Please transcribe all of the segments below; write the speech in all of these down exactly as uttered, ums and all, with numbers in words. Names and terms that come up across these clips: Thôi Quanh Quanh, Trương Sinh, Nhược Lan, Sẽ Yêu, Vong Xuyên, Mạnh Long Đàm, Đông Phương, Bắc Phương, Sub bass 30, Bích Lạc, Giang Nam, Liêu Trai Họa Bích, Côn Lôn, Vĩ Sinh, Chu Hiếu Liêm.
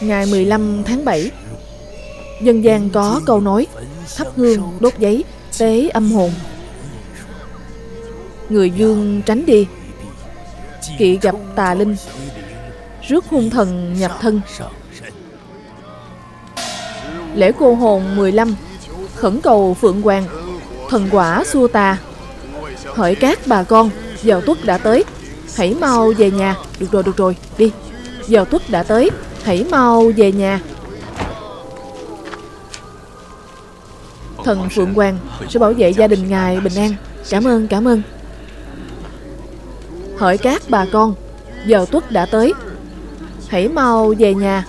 Ngày mười lăm tháng bảy, dân gian có câu nói thắp hương, đốt giấy, tế âm hồn, người dương tránh đi, kỵ gặp tà linh, rước hung thần nhập thân. Lễ cô hồn mười lăm, khẩn cầu phượng hoàng, thần quả xua tà. Hỡi các bà con, giờ tuất đã tới, hãy mau về nhà. Được rồi, được rồi, đi. Giờ tuất đã tới, hãy mau về nhà. Thần phượng hoàng sẽ bảo vệ gia đình ngài bình an. Cảm ơn, cảm ơn. Hỡi các bà con, giờ tuất đã tới, hãy mau về nhà.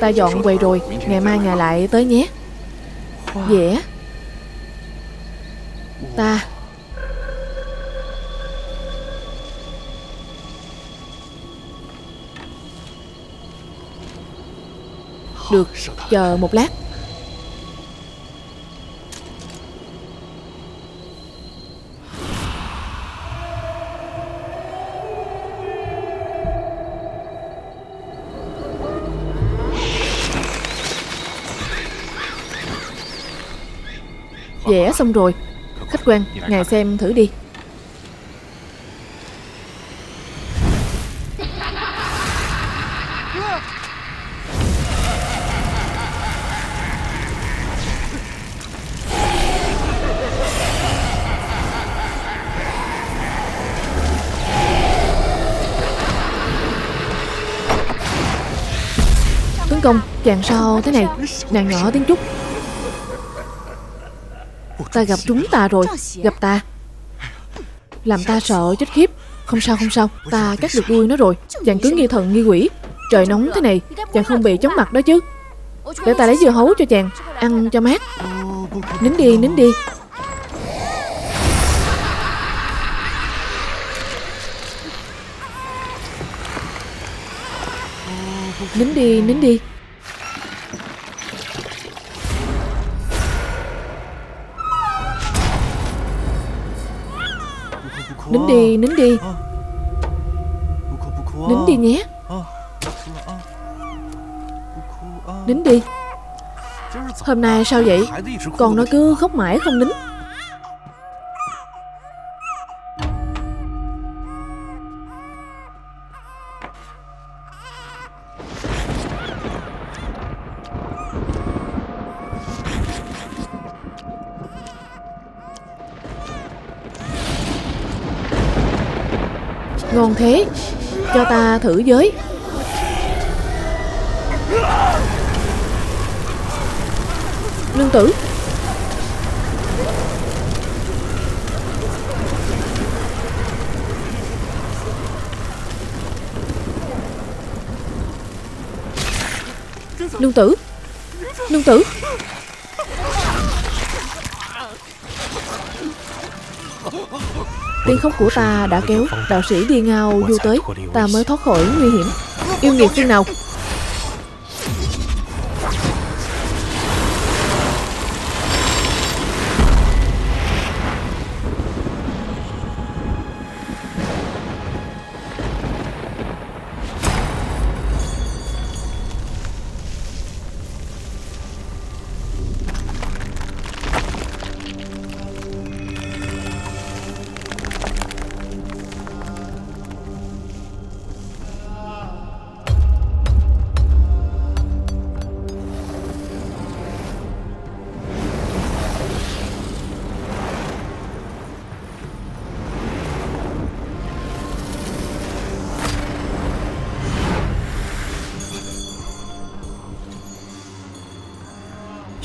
Ta dọn quầy rồi, ngày mai ngài lại tới nhé. Dễ. Ta được, chờ một lát. Vẽ xong rồi. Khách quan, ngài xem thử đi. Tấn công, chàng sao thế này? Nàng nhỏ tiếng Trúc. Ta gặp chúng ta rồi, gặp ta làm ta sợ chết khiếp. Không sao, không sao, ta cắt được đuôi nó rồi. Chàng cứ nghi thần nghi quỷ. Trời nóng thế này, chàng không bị chóng mặt đó chứ. Để ta lấy dưa hấu cho chàng ăn cho mát. Nín đi, nín đi. Nín đi, nín đi. Nín đi, nín đi. Nín đi nhé. Nín đi. Hôm nay sao vậy? Con nó cứ khóc mãi không nín. Ngon thế, cho ta thử giới. Nương tử. Nương tử. Nương tử. Tiếng khóc của ta đã kéo đạo sĩ Đi Ngao du tới, ta mới thoát khỏi nguy hiểm. Yêu nghiệt phương nào.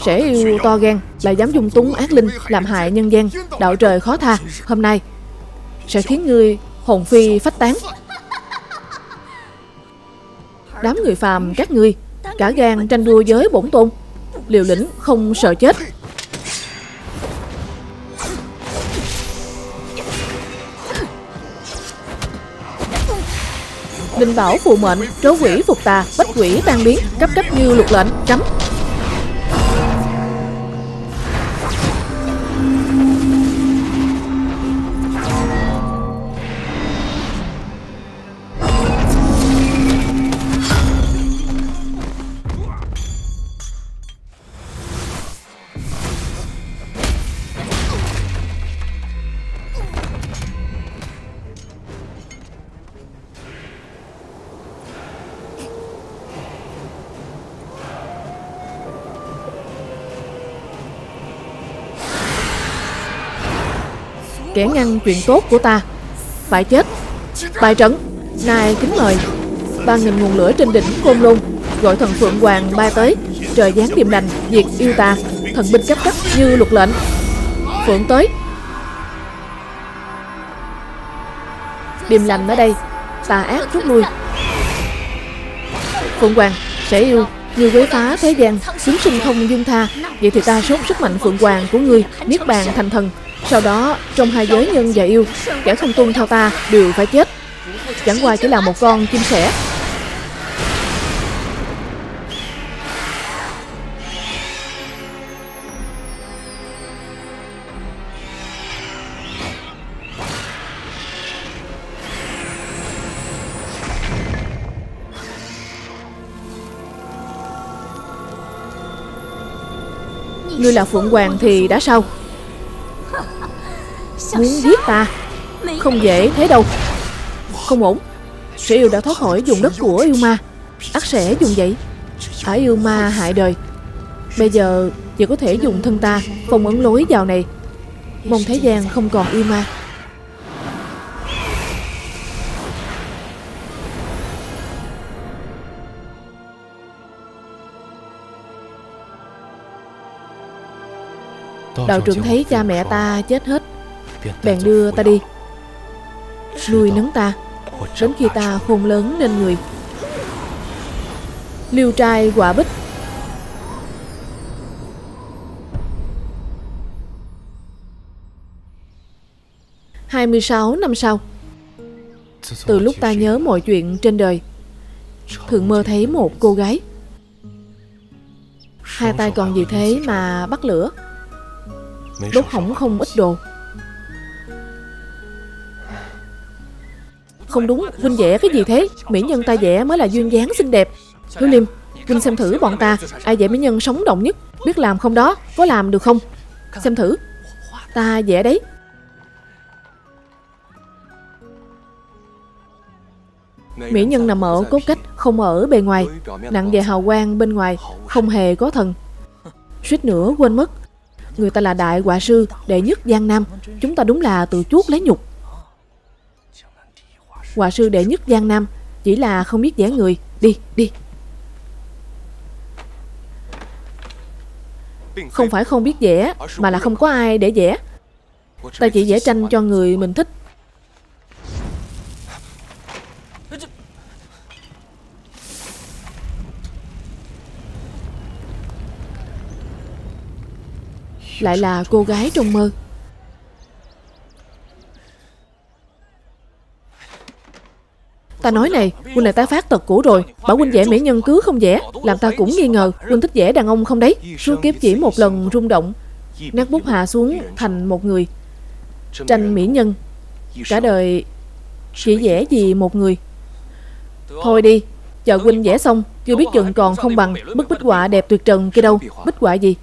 Trẻ yêu to gan, lại dám dung túng ác linh, làm hại nhân gian, đạo trời khó tha. Hôm nay sẽ khiến ngươi hồn phi phách tán. Đám người phàm các ngươi cả gan tranh đua với bổn tôn, liều lĩnh không sợ chết. Đình bảo phụ mệnh, trố quỷ phục tà, bách quỷ tan biến, cấp cấp như luật lệnh, cấm. Kẻ ngăn chuyện tốt của ta phải chết. Bài trận này kính mời. Ba nghìn nguồn lửa trên đỉnh Côn Lôn, gọi thần Phượng Hoàng bay tới, trời giáng điềm lành, diệt yêu tà. Thần binh cấp cấp như luật lệnh. Phượng tới. Điềm lành ở đây, tà ác rút lui. Phượng Hoàng sẽ yêu như quấy phá thế gian, chúng sinh không dung tha. Vậy thì ta sốt sức mạnh Phượng Hoàng của ngươi, niết bàn thành thần. Sau đó, trong hai giới nhân và yêu, kẻ không tuân theo ta đều phải chết. Chẳng qua chỉ là một con chim sẻ. Ngươi là Phượng Hoàng thì đã sao? Muốn giết ta không dễ thế đâu. Không ổn. Sẽ yêu đã thoát khỏi vùng đất của yêu ma, ắt sẽ dùng vậy. Ở yêu ma hại đời, bây giờ chỉ có thể dùng thân ta phong ấn lối vào này, mong thế gian không còn yêu ma. Đạo trưởng thấy cha mẹ ta chết hết, bèn đưa ta đi, nuôi nấng ta đến khi ta khôn lớn nên người. Liêu Trai Họa Bích. Hai mươi sáu năm sau, từ lúc ta nhớ mọi chuyện trên đời, thường mơ thấy một cô gái hai tay còn gì thế mà bắt lửa, đốt hỏng không ít đồ. Không đúng, Vinh vẽ cái gì thế? Mỹ nhân ta vẽ mới là duyên dáng xinh đẹp. Hiếu Liêm, Vinh xem thử bọn ta ai vẽ mỹ nhân sống động nhất, biết làm không đó, có làm được không? Xem thử, ta vẽ đấy. Mỹ nhân nằm ở cốt cách, không ở bề ngoài, nặng về hào quang bên ngoài, không hề có thần. Suýt nữa quên mất, người ta là đại họa sư, đệ nhất Giang Nam. Chúng ta đúng là tự chuốc lấy nhục. Họa sư đệ nhất Giang Nam chỉ là không biết vẽ người. Đi, đi. Không phải không biết vẽ, mà là không có ai để vẽ. Ta chỉ vẽ tranh cho người mình thích. Lại là cô gái trong mơ. Ta nói này, Huynh này ta phát tật cũ rồi. Bảo Huynh vẽ mỹ nhân cứ không vẽ, làm ta cũng nghi ngờ Huynh thích vẽ đàn ông không đấy. Suốt kiếp chỉ một lần rung động, nét bút hạ xuống thành một người. Tranh mỹ nhân, cả đời chỉ vẽ vì một người. Thôi đi, chờ Huynh vẽ xong, chưa biết chừng còn không bằng bức bích họa đẹp tuyệt trần kia đâu. Bích họa gì?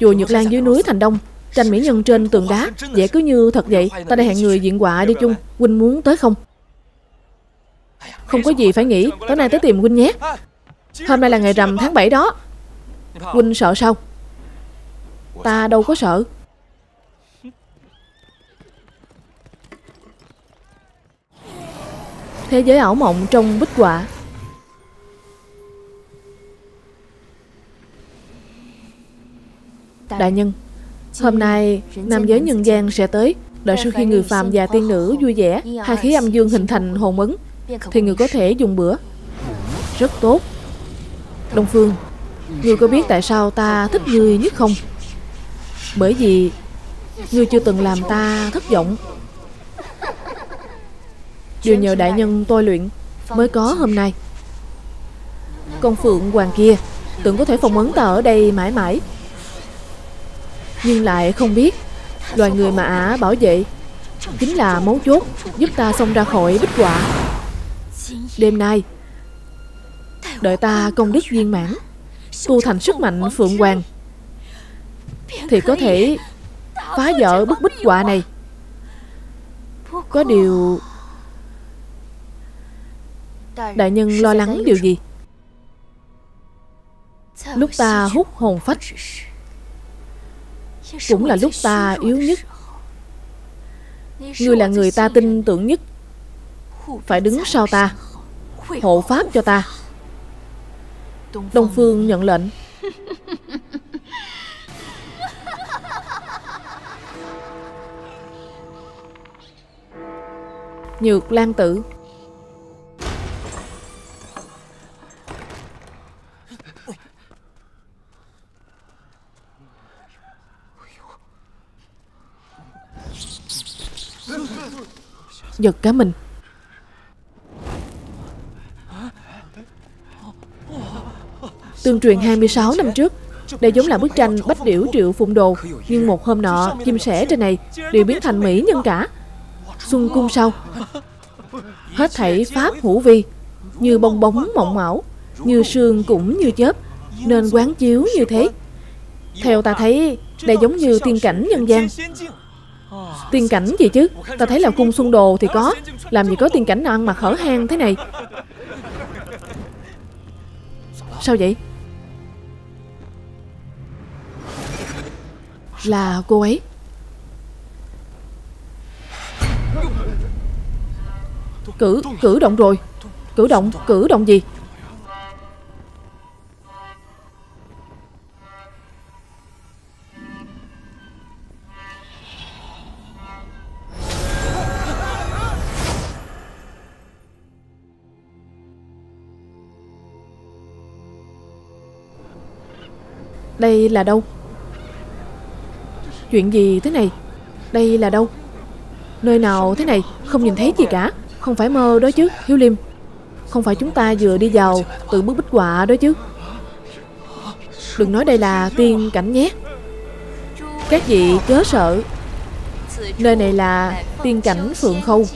Chùa Nhược Lan dưới núi Thành Đông, tranh mỹ nhân trên tường đá, vẽ cứ như thật vậy. Ta đã hẹn người diện họa đi chung, Huynh muốn tới không? Không có gì phải nghĩ, tối nay tới tìm Huynh nhé. Hôm nay là ngày rằm tháng bảy đó. Huynh sợ sao? Ta đâu có sợ. Thế giới ảo mộng trong bích họa. Đại nhân, hôm nay nam giới nhân gian sẽ tới. Đợi sau khi người phàm và tiên nữ vui vẻ, hai khí âm dương hình thành hồn ấn, thì người có thể dùng bữa. Rất tốt. Đông Phương, ngươi có biết tại sao ta thích ngươi nhất không? Bởi vì ngươi chưa từng làm ta thất vọng. Đều nhờ đại nhân tôi luyện. mới có hôm nay. Con Phượng Hoàng kia tưởng có thể phong ấn ta ở đây mãi mãi, nhưng lại không biết loài người mà ả bảo vệ chính là mấu chốt giúp ta xông ra khỏi bích họa. Đêm nay đợi ta công đức viên mãn, tu thành sức mạnh Phượng Hoàng, thì có thể phá vỡ bức bích họa này. Có điều đại nhân lo lắng điều gì? Lúc ta hút hồn phách cũng là lúc ta yếu nhất. Ngươi là người ta tin tưởng nhất, phải đứng sau ta, hộ pháp cho ta. Đông Phương nhận lệnh. Nhược Lan Tử. Giật cả mình. Tương truyền hai mươi sáu năm trước, đây giống là bức tranh Bách Điểu Triệu Phụng Đồ, nhưng một hôm nọ chim sẻ trên này đều biến thành mỹ nhân cả. Xuân cung sau, hết thảy pháp hữu vi, như bong bóng mộng mảo, như sương cũng như chớp, nên quán chiếu như thế. Theo ta thấy, đây giống như tiên cảnh nhân gian. Tiên cảnh gì chứ? Ta thấy là cung Xuân Đồ thì có, làm gì có tiên cảnh nào ăn mặc hở hang thế này. Sao vậy? Là cô ấy. Cử, cử động rồi. Cử động, cử động gì? Đây là đâu? Chuyện gì thế này? Đây là đâu? Nơi nào thế này? Không nhìn thấy gì cả. Không phải mơ đó chứ, Hiếu Liêm. Không phải chúng ta vừa đi vào từ bức bích họa đó chứ. Đừng nói đây là tiên cảnh nhé. Các vị chớ sợ, nơi này là tiên cảnh Phượng Khâu.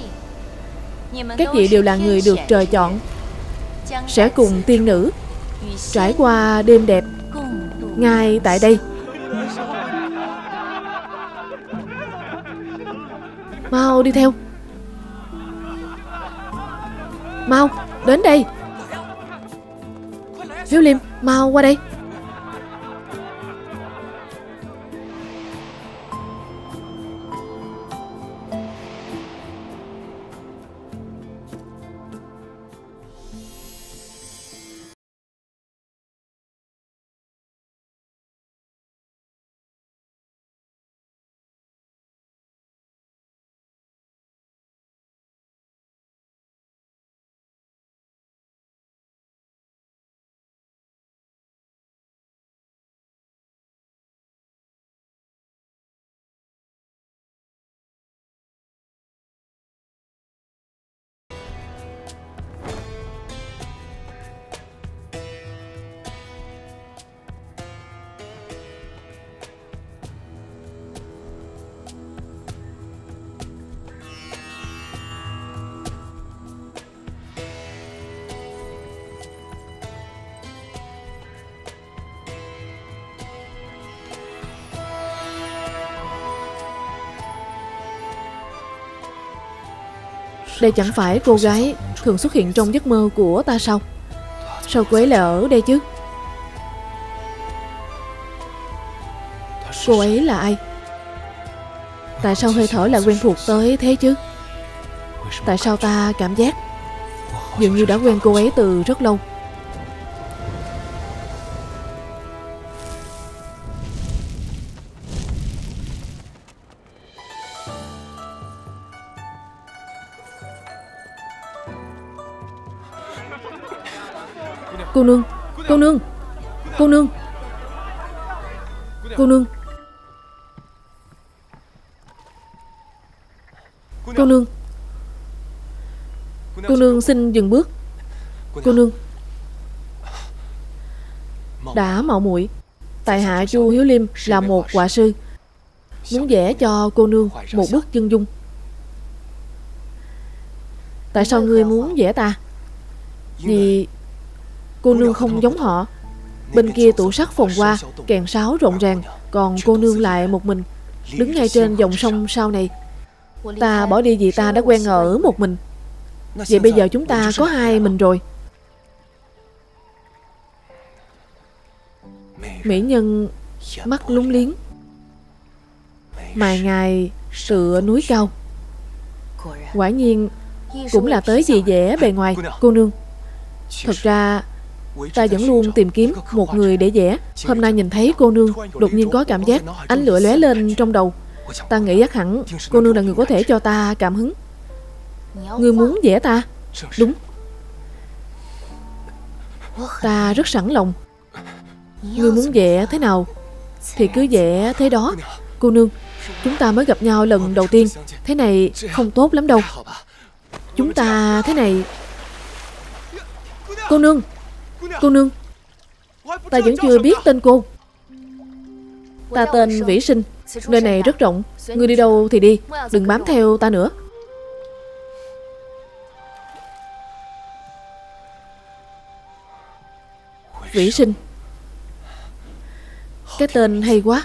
Các vị đều là người được trời chọn, sẽ cùng tiên nữ trải qua đêm đẹp ngay tại đây. Mau đi theo. Mau, đến đây. Hiếu Liêm, mau qua đây. Đây chẳng phải cô gái thường xuất hiện trong giấc mơ của ta sao? Sao cô ấy lại ở đây chứ? Cô ấy là ai? Tại sao hơi thở lại quen thuộc tới thế chứ? Tại sao ta cảm giác dường như đã quen cô ấy từ rất lâu? Cô nương, cô nương, cô nương, cô nương, cô nương, cô nương xin dừng bước. Cô nương, đã mạo muội. Tại hạ Chu Hiếu Liêm là một họa sư, muốn vẽ cho cô nương một bức chân dung. Tại sao ngươi muốn vẽ ta? Vì cô nương không giống họ. Bên kia tủ sắt phồn hoa, kèn sáo rộn ràng, còn cô nương lại một mình đứng ngay trên dòng sông sau này. Ta bỏ đi vì ta đã quen ở một mình. Vậy bây giờ chúng ta có hai mình rồi. Mỹ nhân mắt lúng liếng, mài ngài tựa núi cao. Quả nhiên cũng là tới vì vẻ bề ngoài. Cô nương, thật ra ta vẫn luôn tìm kiếm một người để vẽ. Hôm nay nhìn thấy cô nương, đột nhiên có cảm giác ánh lửa lóe lên trong đầu. Ta nghĩ chắc hẳn cô nương là người có thể cho ta cảm hứng. Ngươi muốn vẽ ta? Đúng. Ta rất sẵn lòng. Ngươi muốn vẽ thế nào thì cứ vẽ thế đó. Cô nương, chúng ta mới gặp nhau lần đầu tiên, thế này không tốt lắm đâu. Chúng ta thế này. Cô nương, cô nương, ta vẫn chưa biết tên cô. Ta tên Vĩ Sinh. Nơi này rất rộng, ngươi đi đâu thì đi, đừng bám theo ta nữa. Vĩ Sinh, cái tên hay quá.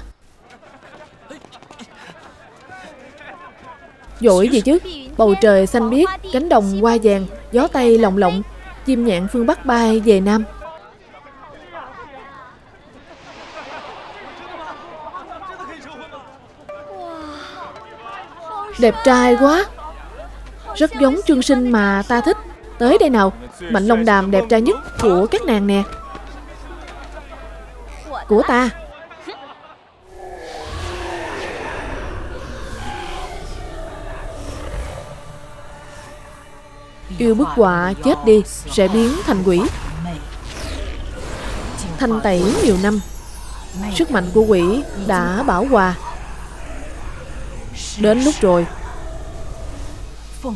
Giỏi gì chứ. Bầu trời xanh biếc, cánh đồng hoa vàng, gió tây lồng lộng, chim nhạn phương Bắc bay về Nam. Đẹp trai quá, rất giống Trương Sinh mà ta thích. Tới đây nào. Mạnh Long Đàm đẹp trai nhất của các nàng nè. Của ta. Yêu bức họa chết đi sẽ biến thành quỷ. Thanh tẩy nhiều năm, sức mạnh của quỷ đã bảo hòa. Đến lúc rồi.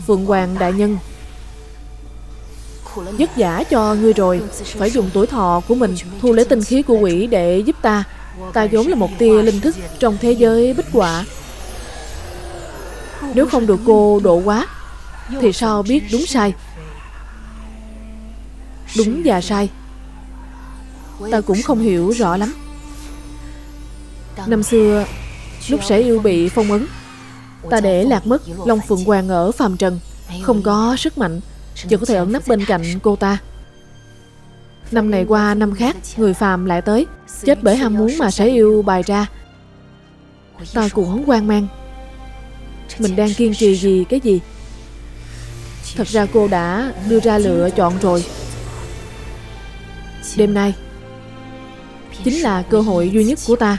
Phượng Hoàng đại nhân, vất vả cho ngươi rồi. Phải dùng tuổi thọ của mình thu lấy tinh khí của quỷ để giúp ta. Ta vốn là một tia linh thức trong thế giới bích họa. Nếu không được cô độ quá thì sao biết đúng sai, đúng và sai. Ta cũng không hiểu rõ lắm. Năm xưa lúc sẽ yêu bị phong ấn, ta để lạc mất Long Phượng Hoàng ở phàm trần, không có sức mạnh, chỉ có thể ẩn nấp bên cạnh cô ta. Năm này qua năm khác, người phàm lại tới, chết bởi ham muốn mà sẽ yêu bài ra. Ta cũng hoang mang, mình đang kiên trì gì cái gì. Thật ra cô đã đưa ra lựa chọn rồi. Đêm nay chính là cơ hội duy nhất của ta.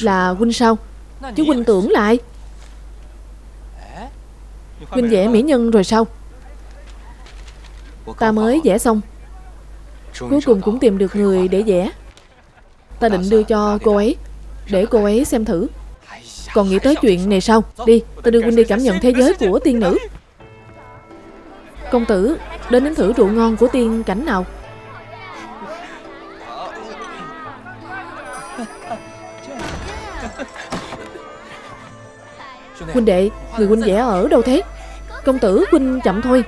Là huynh sao? Chứ huynh tưởng lại. Huynh vẽ mỹ nhân rồi sao? Ta mới vẽ xong, cuối cùng cũng tìm được người để vẽ. Ta định đưa cho cô ấy để cô ấy xem thử. Còn nghĩ tới chuyện này sao? Đi, ta đưa huynh đi cảm nhận thế giới của tiên nữ. Công tử, đến nếm thử rượu ngon của tiên cảnh nào. Huynh đệ, người huynh vẽ ở đâu thế? Công tử, huynh chậm thôi.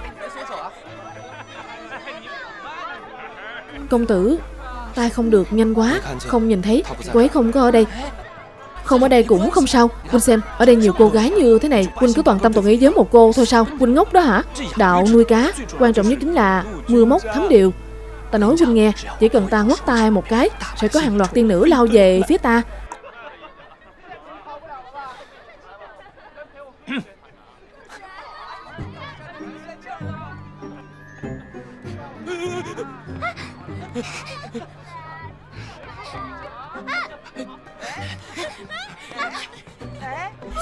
Công tử, ta không được nhanh quá, không nhìn thấy. Cô ấy không có ở đây. Không ở đây cũng không sao. Huynh xem, ở đây nhiều cô gái như thế này, huynh cứ toàn tâm toàn ý với một cô thôi sao? Huynh ngốc đó hả? Đạo nuôi cá, quan trọng nhất chính là mưa móc thấm điều. Ta nói huynh nghe, chỉ cần ta ngoắt tay một cái, sẽ có hàng loạt tiên nữ lao về phía ta.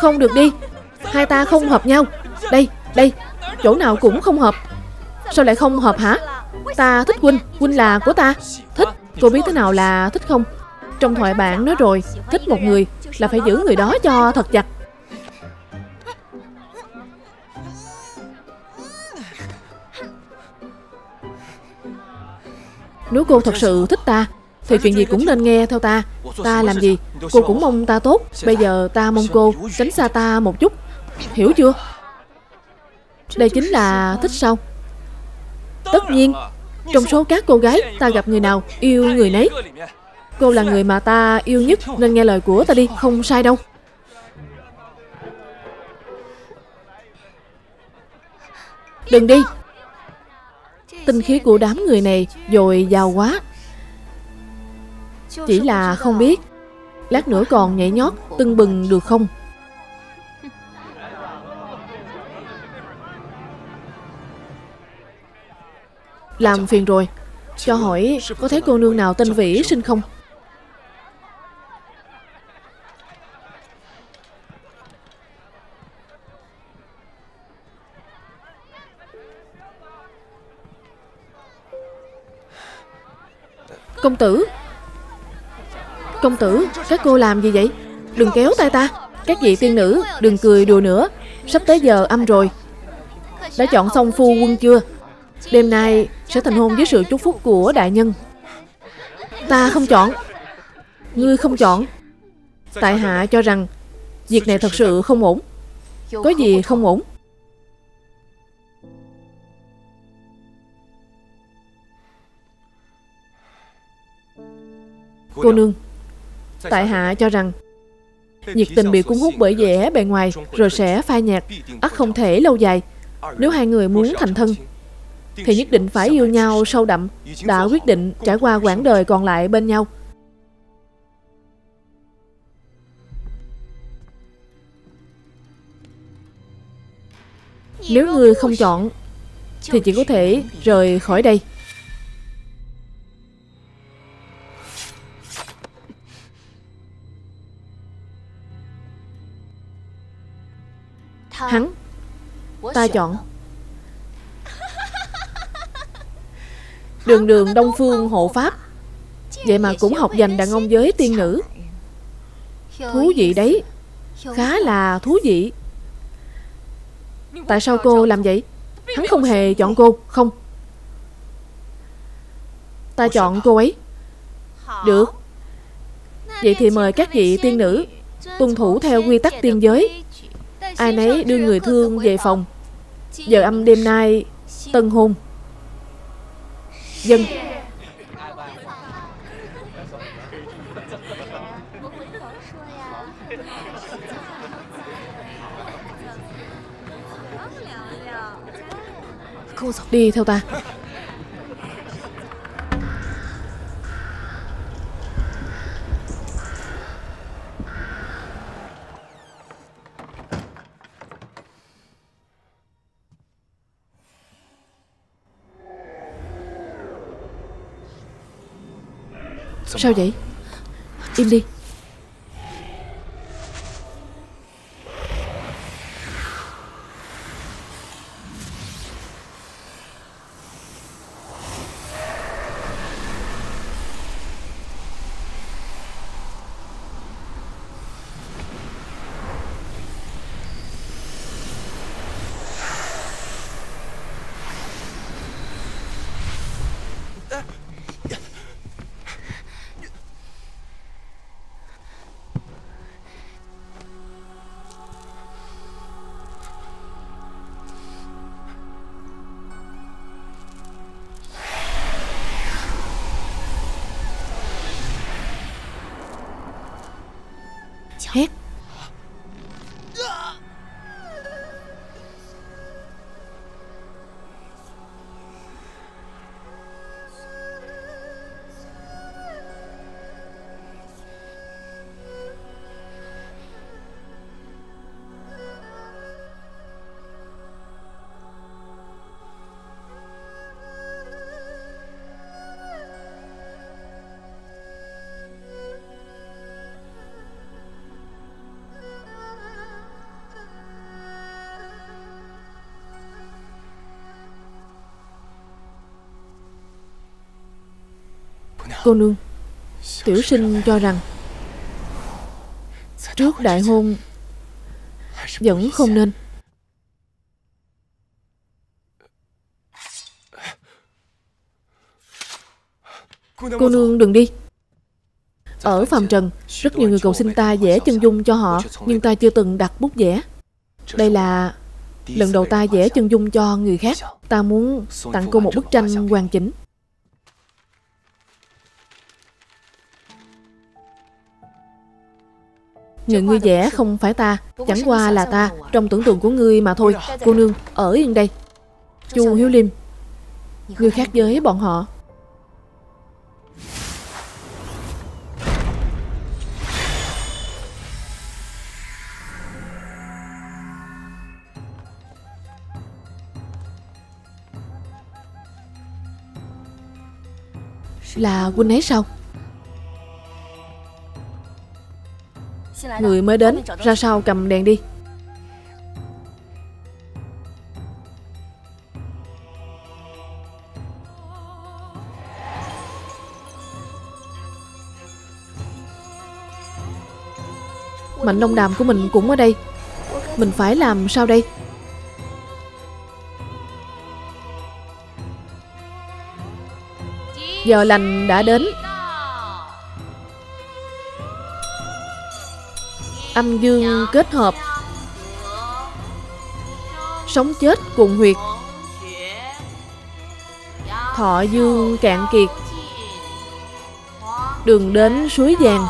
Không được đi, hai ta không hợp nhau. Đây, Đây, chỗ nào cũng không hợp. Sao lại không hợp hả? Ta thích Huynh, Huynh là của ta. Thích, cô biết thế nào là thích không? Trong thoại bạn nói rồi, thích một người là phải giữ người đó cho thật chặt. Nếu cô thật sự thích ta thì chuyện gì cũng nên nghe theo ta. Ta làm gì cô cũng mong ta tốt. Bây giờ ta mong cô tránh xa ta một chút. Hiểu chưa? Đây chính là thích sao? Tất nhiên. Trong số các cô gái, ta gặp người nào yêu người nấy. Cô là người mà ta yêu nhất, nên nghe lời của ta đi. Không sai đâu. Đừng đi. Tinh khí của đám người này dồi dào quá. Chỉ là không biết lát nữa còn nhảy nhót tưng bừng được không? Làm phiền rồi. Cho hỏi có thấy cô nương nào tên Vĩ Sinh không? Công tử, công tử, các cô làm gì vậy? Đừng kéo tay ta. Các vị tiên nữ, đừng cười đùa nữa. Sắp tới giờ âm rồi. Đã chọn xong phu quân chưa? Đêm nay sẽ thành hôn với sự chúc phúc của đại nhân. Ta không chọn. Ngươi không chọn. Tại hạ cho rằng việc này thật sự không ổn. Có gì không ổn? Cô nương, tại hạ cho rằng nhiệt tình bị cuốn hút bởi vẻ bề ngoài rồi sẽ phai nhạt, ắt không thể lâu dài. Nếu hai người muốn thành thân thì nhất định phải yêu nhau sâu đậm, đã quyết định trải qua quãng đời còn lại bên nhau. Nếu người không chọn thì chỉ có thể rời khỏi đây. Hắn, ta chọn. Đường đường Đông Phương hộ pháp, vậy mà cũng học dành đàn ông với tiên nữ. Thú vị đấy. Khá là thú vị. Tại sao cô làm vậy? Hắn không hề chọn cô. Không. Ta chọn cô ấy. Được. Vậy thì mời các vị tiên nữ tuân thủ theo quy tắc tiên giới. Ai nấy đưa người thương về phòng. Giờ âm đêm nay tân hôn. Dân. Đi theo ta. Sao vậy? Im đi. Hét. Cô nương, tiểu sinh cho rằng trước đại hôn vẫn không nên. Cô nương đừng đi. Ở phàm trần, rất nhiều người cầu xin ta vẽ chân dung cho họ, nhưng ta chưa từng đặt bút vẽ. Đây là lần đầu ta vẽ chân dung cho người khác. Ta muốn tặng cô một bức tranh hoàn chỉnh. Người ngươi vẽ không phải ta, chẳng qua là ta trong tưởng tượng của ngươi mà thôi. Cô nương, ở yên đây. Chu Hiếu Liêm, ngươi khác với bọn họ. Là huynh ấy sao? Người mới đến, ra sau cầm đèn đi. Mạnh Long Đàm của mình cũng ở đây. Mình phải làm sao đây? Giờ lành đã đến. Âm dương kết hợp, sống chết cùng huyệt, thọ dương cạn kiệt, đường đến suối vàng.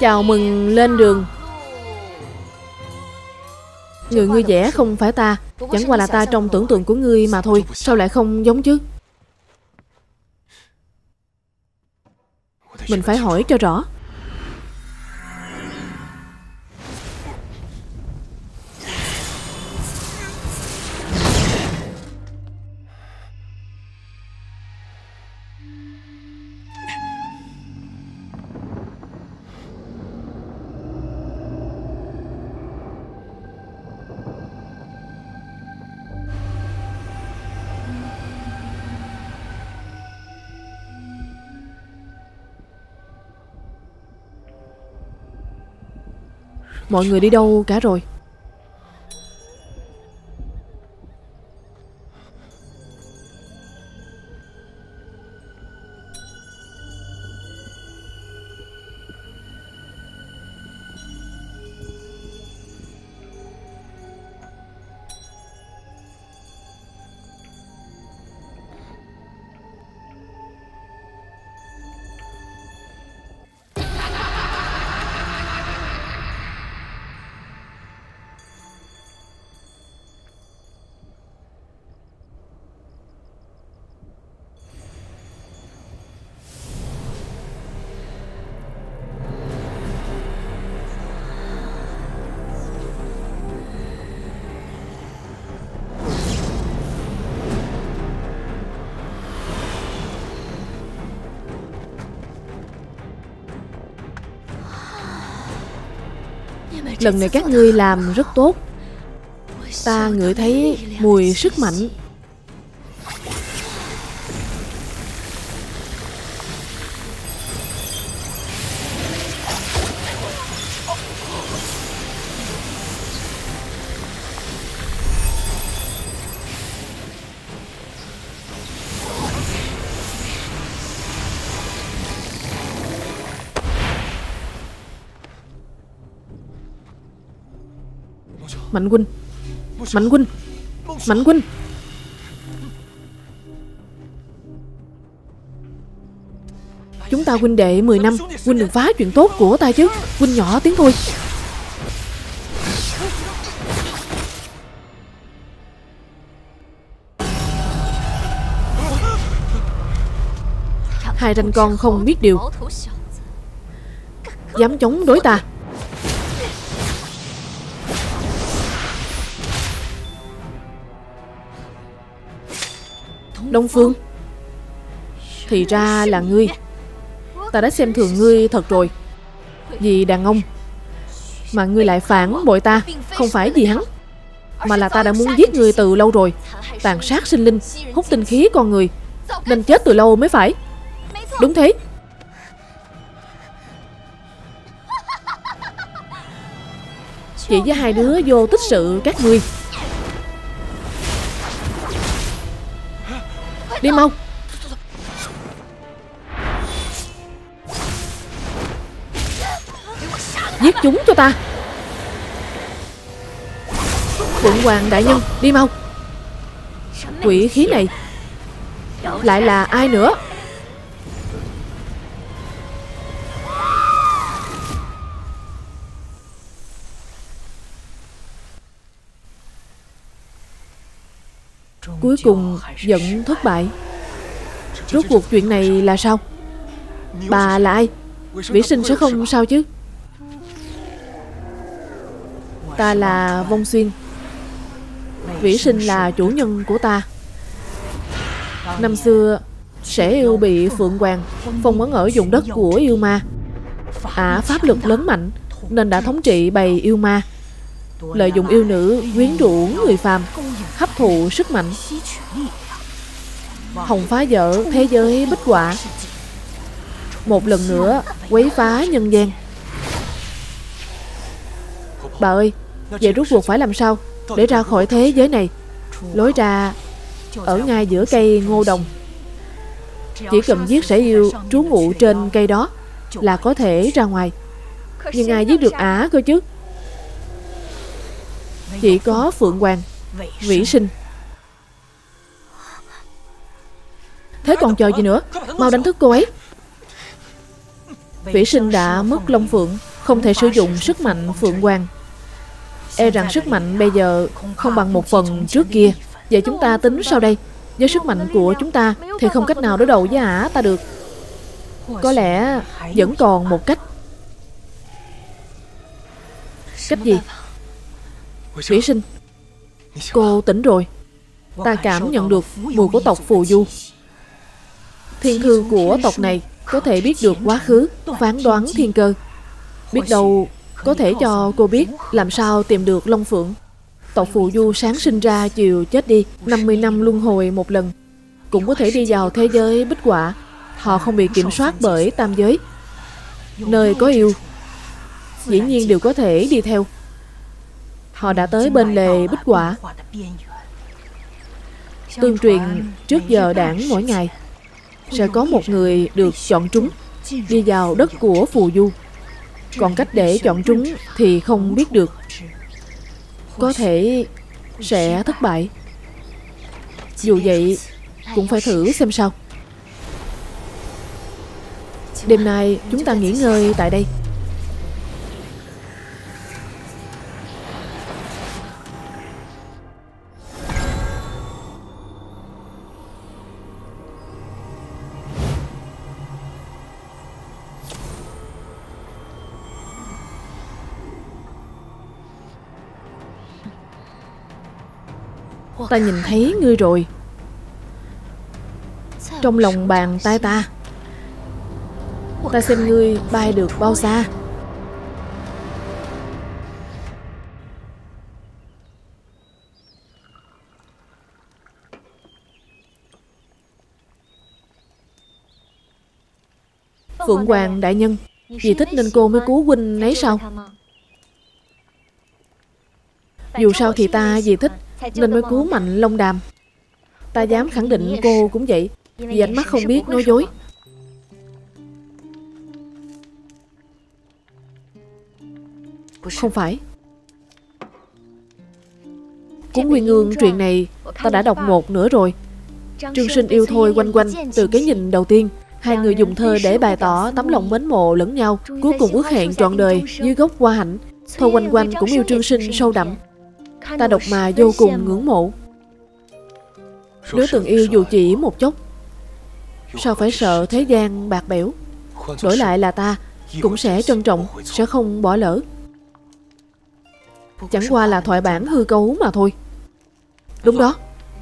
Chào mừng lên đường. Người ngươi vẽ không phải ta, chẳng qua là ta trong tưởng tượng của ngươi mà thôi. Sao lại không giống chứ? Mình phải hỏi cho rõ. Mọi người đi đâu cả rồi? Lần này các ngươi làm rất tốt. Ta ngửi thấy mùi sức mạnh. Mạnh huynh, Mạnh huynh, Mạnh huynh. Chúng ta huynh đệ mười năm, huynh đừng phá chuyện tốt của ta chứ. Huynh nhỏ tiếng thôi. Hai tranh con không biết điều, dám chống đối ta. Đông Phương, thì ra là ngươi. Ta đã xem thường ngươi thật rồi. Vì đàn ông mà ngươi lại phản bội ta, không phải vì hắn, mà là ta đã muốn giết ngươi từ lâu rồi. Tàn sát sinh linh, hút tinh khí con người, Nên chết từ lâu mới phải. Đúng thế. Chị với hai đứa vô tích sự các ngươi. Đi mau. Giết chúng cho ta. Phượng Hoàng đại nhân, đi mau. Quỷ khí này lại là ai nữa? Cuối cùng vẫn thất bại. Rốt cuộc chuyện này là sao? Bà là ai? Vĩ Sinh sẽ không sao chứ? Ta là Vong Xuyên. Vĩ Sinh là chủ nhân của ta. Năm xưa Sẽ Yêu bị Phượng Hoàng phong ấn ở vùng đất của yêu ma. Ả à, pháp lực lớn mạnh nên đã thống trị bầy yêu ma, lợi dụng yêu nữ quyến rũ người phàm, hấp thụ sức mạnh, hòng phá vỡ thế giới bích họa, một lần nữa quấy phá nhân gian. Bà ơi, vậy rốt cuộc phải làm sao để ra khỏi thế giới này? Lối ra ở ngay giữa cây ngô đồng. Chỉ cần giết Sẽ Yêu trú ngụ trên cây đó là có thể ra ngoài. Nhưng ai giết được ả cơ chứ? Chỉ có Phượng Hoàng, Vĩ Sinh. Thế còn chờ gì nữa? Mau đánh thức cô ấy. Vĩ Sinh đã mất Long Phượng, không thể sử dụng sức mạnh Phượng Hoàng. E rằng sức mạnh bây giờ không bằng một phần trước kia. Vậy chúng ta tính sau đây? Với sức mạnh của chúng ta thì không cách nào đối đầu với ả ta được. Có lẽ vẫn còn một cách. Cách gì? Vĩ Sinh, cô tỉnh rồi. Ta cảm nhận được mùi của tộc Phù Du. Thiên thư của tộc này có thể biết được quá khứ, phán đoán thiên cơ. Biết đâu có thể cho cô biết làm sao tìm được Long Phượng. Tộc Phù Du sáng sinh ra chiều chết đi, năm mươi năm luân hồi một lần. Cũng có thể đi vào thế giới bích họa. Họ không bị kiểm soát bởi tam giới. Nơi có yêu dĩ nhiên đều có thể đi theo. Họ đã tới bên lề bích họa. Tương truyền trước giờ đảng mỗi ngày sẽ có một người được chọn trúng đi vào đất của Phù Du. Còn cách để chọn trúng thì không biết được. Có thể sẽ thất bại. Dù vậy cũng phải thử xem sao. Đêm nay chúng ta nghỉ ngơi tại đây. Ta nhìn thấy ngươi rồi. Trong lòng bàn tay ta. Ta xem ngươi bay được bao xa. Phượng Hoàng đại nhân, vì thích nên cô mới cứu huynh nấy sao? Dù sao thì ta vì thích nên mới cứu Mạnh Long Đàm. Ta dám khẳng định cô cũng vậy. Vì ánh mắt không biết nói dối. Không phải. Cúng Quy Ngương truyện này ta đã đọc một nửa rồi. Trương Sinh yêu thôi quanh quanh từ cái nhìn đầu tiên. Hai người dùng thơ để bày tỏ tấm lòng mến mộ lẫn nhau. Cuối cùng ước hẹn trọn đời dưới gốc hoa hạnh. Thôi quanh quanh cũng yêu Trương Sinh sâu đậm. Ta đọc mà vô cùng ngưỡng mộ. Nếu từng yêu dù chỉ một chốc, sao phải sợ thế gian bạc bẽo? Đổi lại là ta cũng sẽ trân trọng, sẽ không bỏ lỡ. Chẳng qua là thoại bản hư cấu mà thôi. Đúng đó.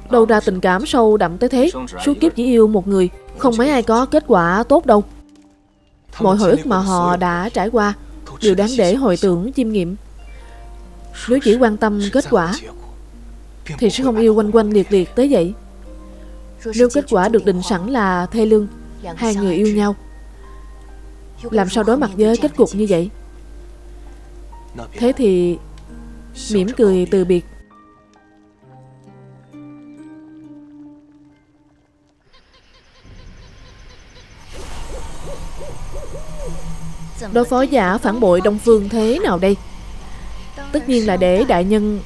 Đâu ra tình cảm sâu đậm tới thế. Suốt kiếp chỉ yêu một người, không mấy ai có kết quả tốt đâu. Mọi hồi ức mà họ đã trải qua đều đáng để hồi tưởng chiêm nghiệm. Nếu chỉ quan tâm kết quả thì sẽ không yêu quanh quanh liệt liệt tới vậy. Nếu kết quả được định sẵn là thê lương, hai người yêu nhau, làm sao đối mặt với kết cục như vậy? Thế thì mỉm cười từ biệt. Đối phó giả phản bội Đông Phương thế nào đây? Tất nhiên là để đại nhân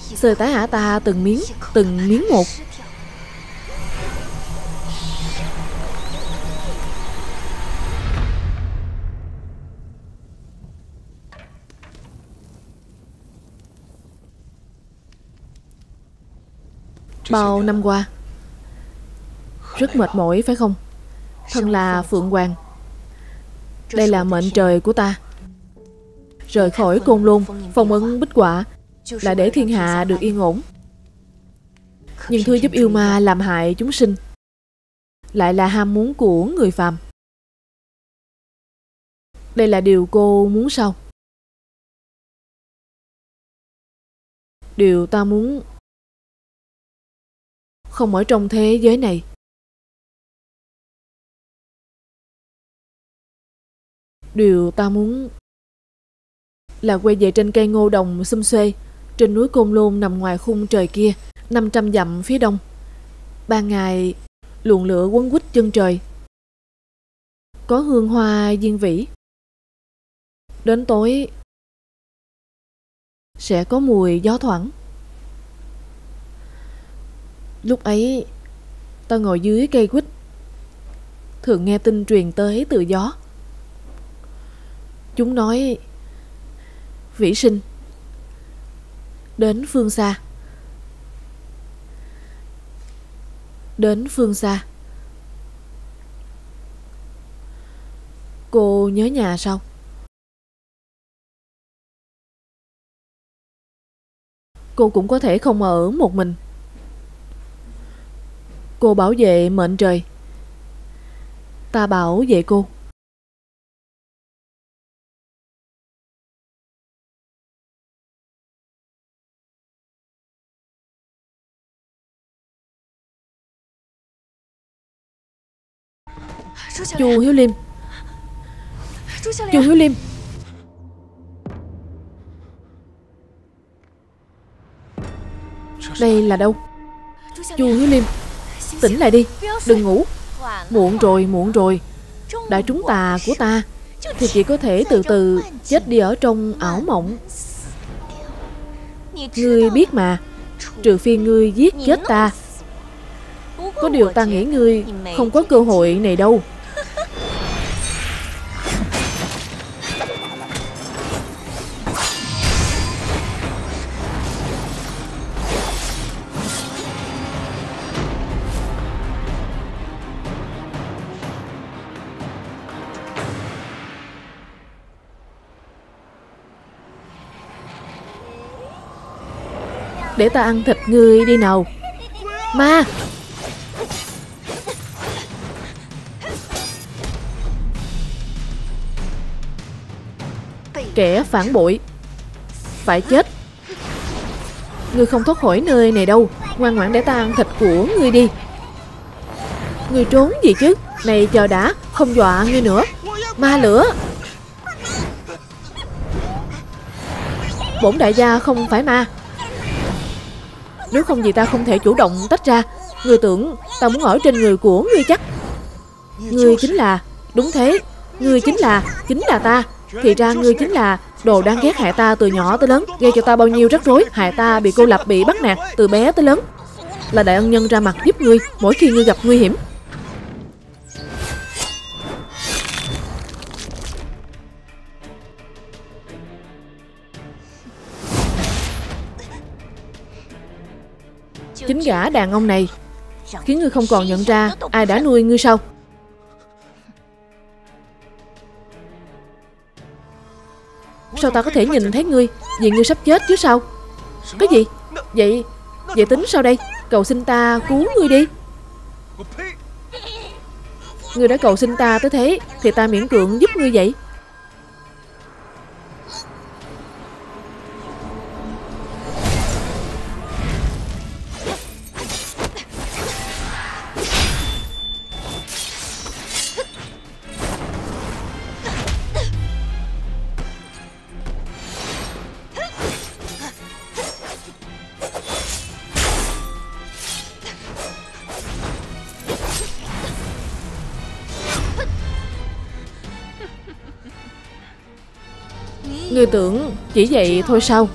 sơ tá hả ta từng miếng, từng miếng một. Bao năm qua rất mệt mỏi phải không? Thân là Phượng Hoàng, đây là mệnh trời của ta. Rời khỏi Côn Lôn, phong ấn Bích Quả là để thiên hạ được yên ổn. Nhưng thứ giúp yêu ma làm hại chúng sinh lại là ham muốn của người phàm. Đây là điều cô muốn sao? Điều ta muốn không ở trong thế giới này. Điều ta muốn là quay về trên cây ngô đồng xum xuê, trên núi Côn Lôn nằm ngoài khung trời kia, năm trăm dặm phía đông. Ban ngày, luồng lửa quấn quýt chân trời, có hương hoa diên vĩ. Đến tối, sẽ có mùi gió thoảng. Lúc ấy, ta ngồi dưới cây quýt, thường nghe tin truyền tới từ gió. Chúng nói Vĩ Sinh đến phương xa, đến phương xa. Cô nhớ nhà sao? Cô cũng có thể không ở một mình. Cô bảo vệ mệnh trời, ta bảo vệ cô. Chu Hiếu Liêm, Chu Hiếu Liêm. Đây là đâu? Chu Hiếu Liêm, tỉnh lại đi, đừng ngủ. Muộn rồi, muộn rồi. Đã trúng tà của ta thì chỉ có thể từ từ chết đi ở trong ảo mộng. Ngươi biết mà, trừ phi ngươi giết chết ta. Có điều ta nghĩ ngươi không có cơ hội này đâu. Để ta ăn thịt ngươi đi nào. Ma! Kẻ phản bội phải chết. Ngươi không thoát khỏi nơi này đâu. Ngoan ngoãn để ta ăn thịt của ngươi đi. Ngươi trốn gì chứ? Này chờ đã, không dọa ngươi nữa. Ma lửa! Bổn đại gia không phải ma. Nếu không vì ta không thể chủ động tách ra. Ngươi tưởng ta muốn ở trên người của ngươi chắc? Ngươi chính là... Đúng thế, ngươi chính là... Chính là ta. Thì ra ngươi chính là đồ đáng ghét hại ta từ nhỏ tới lớn, gây cho ta bao nhiêu rắc rối, hại ta bị cô lập, bị bắt nạt từ bé tới lớn. Là đại ân nhân ra mặt giúp ngươi mỗi khi ngươi gặp nguy hiểm. Chính gã đàn ông này khiến ngươi không còn nhận ra ai đã nuôi ngươi sao? Sao ta có thể nhìn thấy ngươi? Vì ngươi sắp chết chứ sao? Cái gì? Vậy vậy tính sao đây? Cầu xin ta cứu ngươi đi. Ngươi đã cầu xin ta tới thế thì ta miễn cưỡng giúp ngươi vậy. Ngươi tưởng chỉ vậy thôi sao?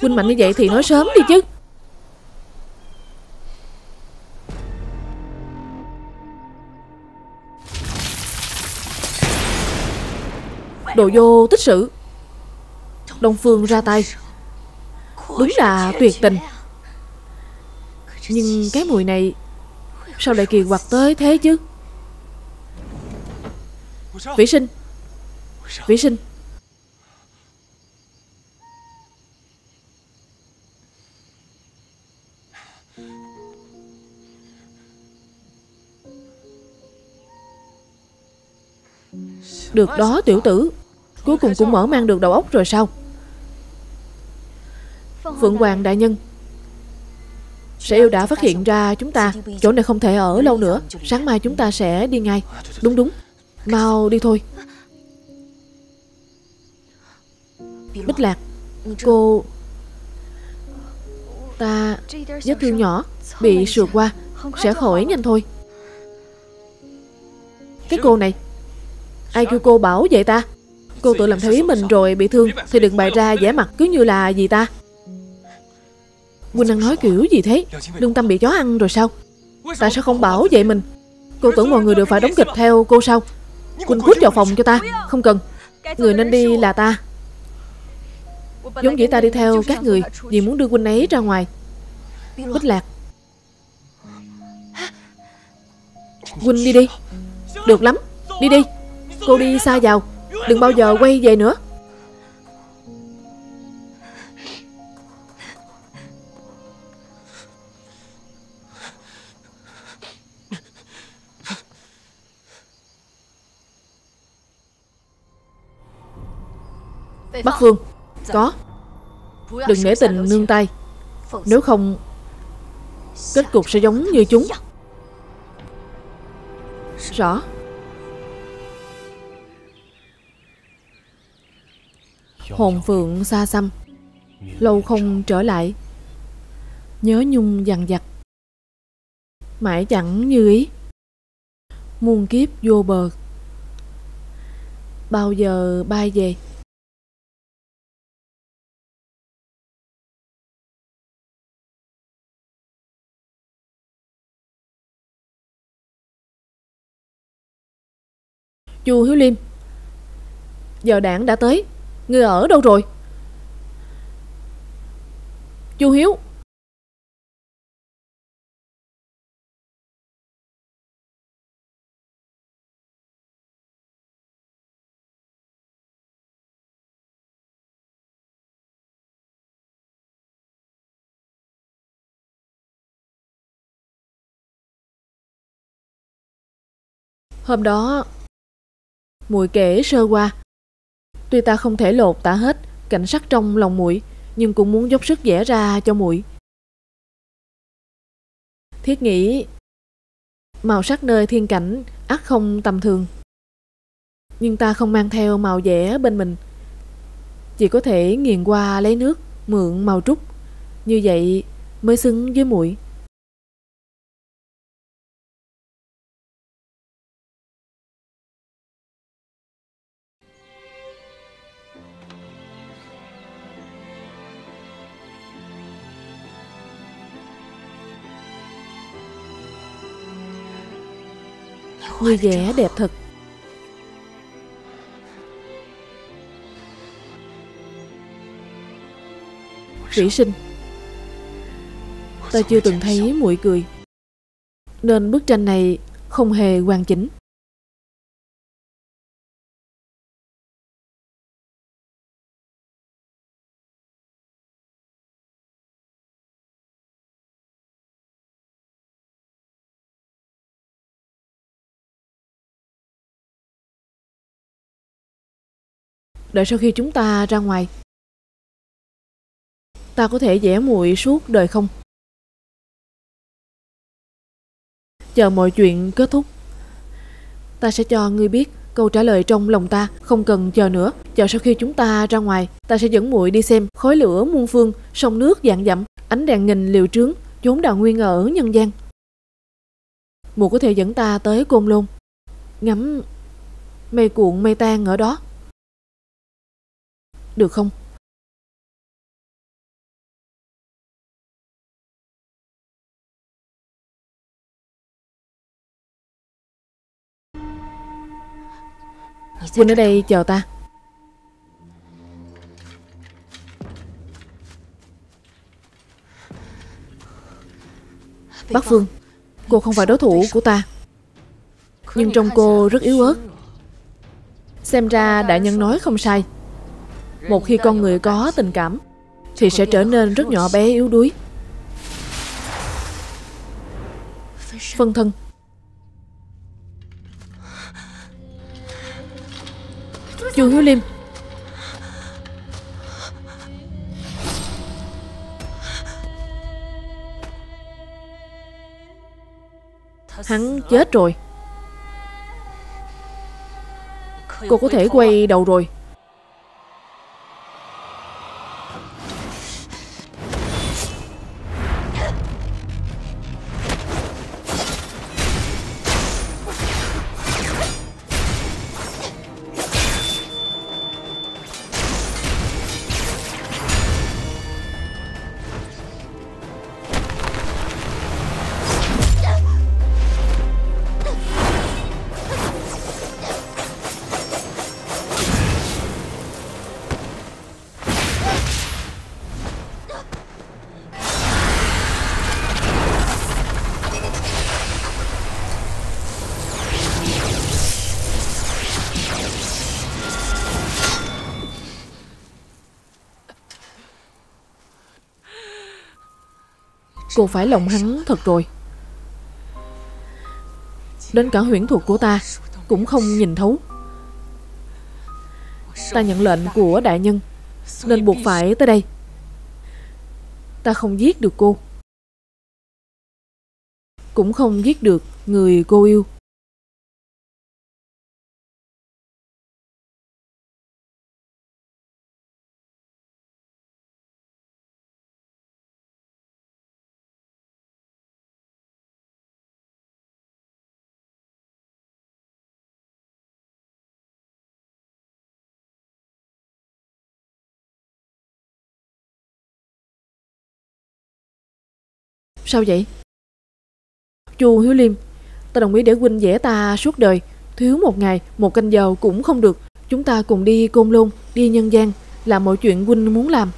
Huynh mạnh như vậy thì nói sớm đi chứ. Đồ vô tích sự. Đông Phương ra tay đúng là tuyệt tình. Nhưng cái mùi này sao lại kỳ quặc tới thế chứ? Vĩ Sinh, Vĩ Sinh, được đó tiểu tử. Cuối cùng cũng mở mang được đầu óc rồi sao? Phượng Hoàng đại nhân, sẽ yêu đã phát hiện ra chúng ta. Chỗ này không thể ở lâu nữa. Sáng mai chúng ta sẽ đi ngay. Đúng đúng, mau đi thôi. Bích Lạc, cô... Ta... vết thương nhỏ bị sượt qua, sẽ khỏi nhanh thôi. Cái cô này, ai kêu cô bảo vậy ta? Cô tự làm theo ý mình rồi bị thương thì đừng bày ra vẻ mặt cứ như là gì ta. Huynh đang nói kiểu gì thế? Lương tâm bị chó ăn rồi sao? Tại sao không bảo vệ mình? Cô tưởng mọi người đều phải đóng kịch theo cô sao? Huynh cút vào phòng cho ta. Không cần, người nên đi là ta. Giống dĩ ta đi theo các người vì muốn đưa huynh ấy ra ngoài. Bích Lạc, huynh đi đi. Được lắm, đi đi. Cô đi xa vào, đừng bao giờ quay về nữa. Bắc Phương, có, đừng nể tình nương tay, nếu không kết cục sẽ giống như chúng. Rõ. Hồn phượng xa xăm, lâu không trở lại, nhớ nhung dằn vặt, mãi chẳng như ý, muôn kiếp vô bờ, bao giờ bay về. Chu Hiếu Liêm, giờ đảng đã tới. Ngươi ở đâu rồi? Chu Hiếu, hôm đó muội kể sơ qua. Tuy ta không thể lột tả hết cảnh sắc trong lòng muội, nhưng cũng muốn dốc sức vẽ ra cho muội. Thiết nghĩ màu sắc nơi thiên cảnh ắt không tầm thường, nhưng ta không mang theo màu vẽ bên mình, chỉ có thể nghiền qua lấy nước, mượn màu trúc, như vậy mới xứng với muội. Người vẽ đẹp thật. Vĩ Sinh, ta chưa từng thấy muội cười, nên bức tranh này không hề hoàn chỉnh. Đợi sau khi chúng ta ra ngoài, ta có thể vẽ muội suốt đời không? Chờ mọi chuyện kết thúc, ta sẽ cho ngươi biết câu trả lời trong lòng ta. Không cần chờ nữa, chờ sau khi chúng ta ra ngoài, ta sẽ dẫn muội đi xem khói lửa muôn phương, sông nước vạn dặm, ánh đèn nghìn liều trướng, chốn đào nguyên ở nhân gian. Muội có thể dẫn ta tới Côn Lôn, ngắm mây cuộn mây tan ở đó, được không? Quỳnh ở đây chờ ta. Bắc Phương, cô không phải đối thủ của ta, nhưng trong cô rất yếu ớt. Xem ra đại nhân nói không sai. Một khi con người có tình cảm thì sẽ trở nên rất nhỏ bé yếu đuối. Phân thân, Chu Hiếu Liêm, hắn chết rồi. Cô có thể quay đầu rồi. Cô phải lòng hắn thật rồi. Đến cả huyễn thuật của ta cũng không nhìn thấu. Ta nhận lệnh của đại nhân nên buộc phải tới đây. Ta không giết được cô, cũng không giết được người cô yêu. Sao vậy? Chu Hiếu Liêm, ta đồng ý để huynh vẽ ta suốt đời, thiếu một ngày, một canh giờ cũng không được. Chúng ta cùng đi Côn Lôn, đi nhân gian, làm mọi chuyện huynh muốn làm.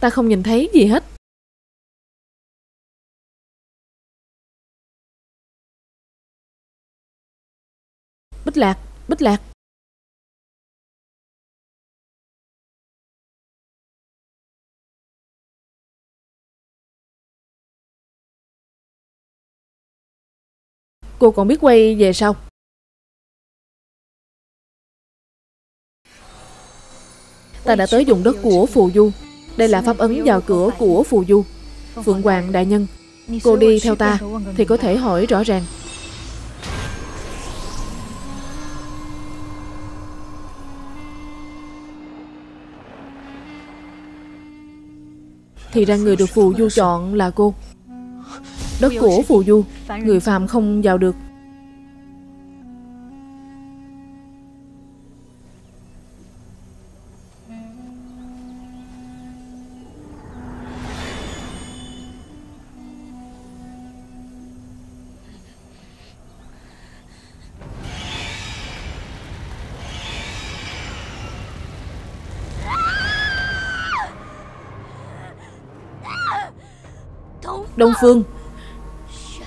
Ta không nhìn thấy gì hết. Bích Lạc, Bích Lạc. Cô còn biết quay về sao? Ta đã tới vùng đất của Phù Du. Đây là pháp ấn vào cửa của Phù Du. Phượng Hoàng đại nhân, cô đi theo ta thì có thể hỏi rõ ràng. Thì ra người được Phù Du chọn là cô. Đất của Phù Du, người phàm không vào được. Đông Phương,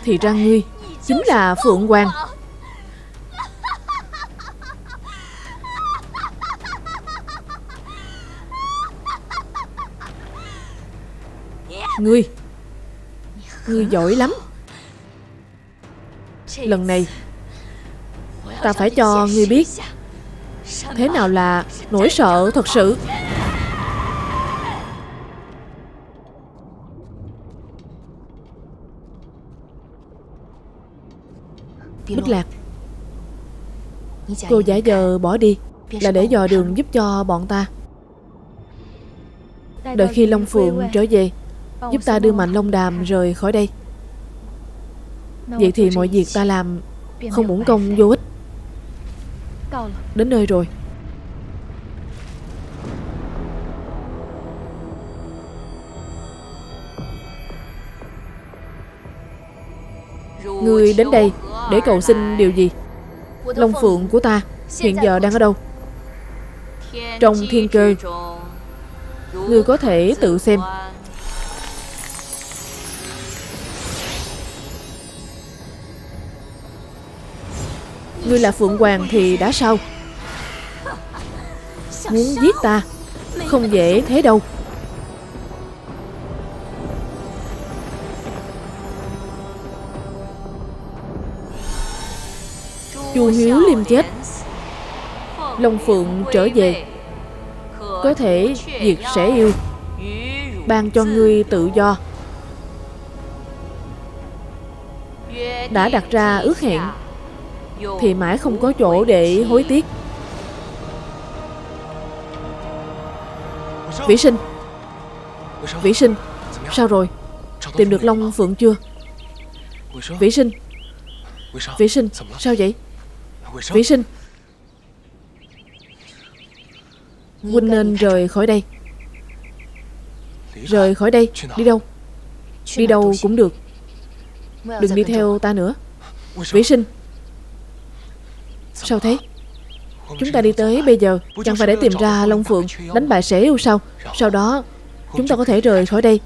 thì ra ngươi chính là Phượng Hoàng. Ngươi Ngươi giỏi lắm. Lần này ta phải cho ngươi biết thế nào là nỗi sợ thật sự. Bích Lạc, cô giả vờ bỏ đi là để dò đường giúp cho bọn ta. Đợi khi Long Phượng trở về, giúp ta đưa Mạnh Long Đàm rời khỏi đây. Vậy thì mọi việc ta làm không uổng công vô ích. Đến nơi rồi. Ngươi đến đây để cầu xin điều gì? Long Phượng của ta hiện giờ đang ở đâu? Trong thiên cơ, ngươi có thể tự xem. Ngươi là Phượng Hoàng thì đã sao? Muốn giết ta không dễ thế đâu. Chu Hiếu Liêm chết, Long Phượng trở về, có thể diệt sẻ yêu, ban cho ngươi tự do. Đã đặt ra ước hẹn thì mãi không có chỗ để hối tiếc. Vĩ Sinh, Vĩ Sinh, sao rồi? Tìm được Long Phượng chưa? Vĩ Sinh, Vĩ Sinh, sao vậy? Vĩ Sinh, huynh nên rời khỏi đây. Rời khỏi đây, đi đâu? Đi đâu cũng được. Đừng đi theo ta nữa. Vĩ Sinh, sao thế? Chúng ta đi tới bây giờ chẳng phải để tìm ra Long Phượng, đánh bại sẻ yêu sao? Sau đó chúng ta có thể rời khỏi đây.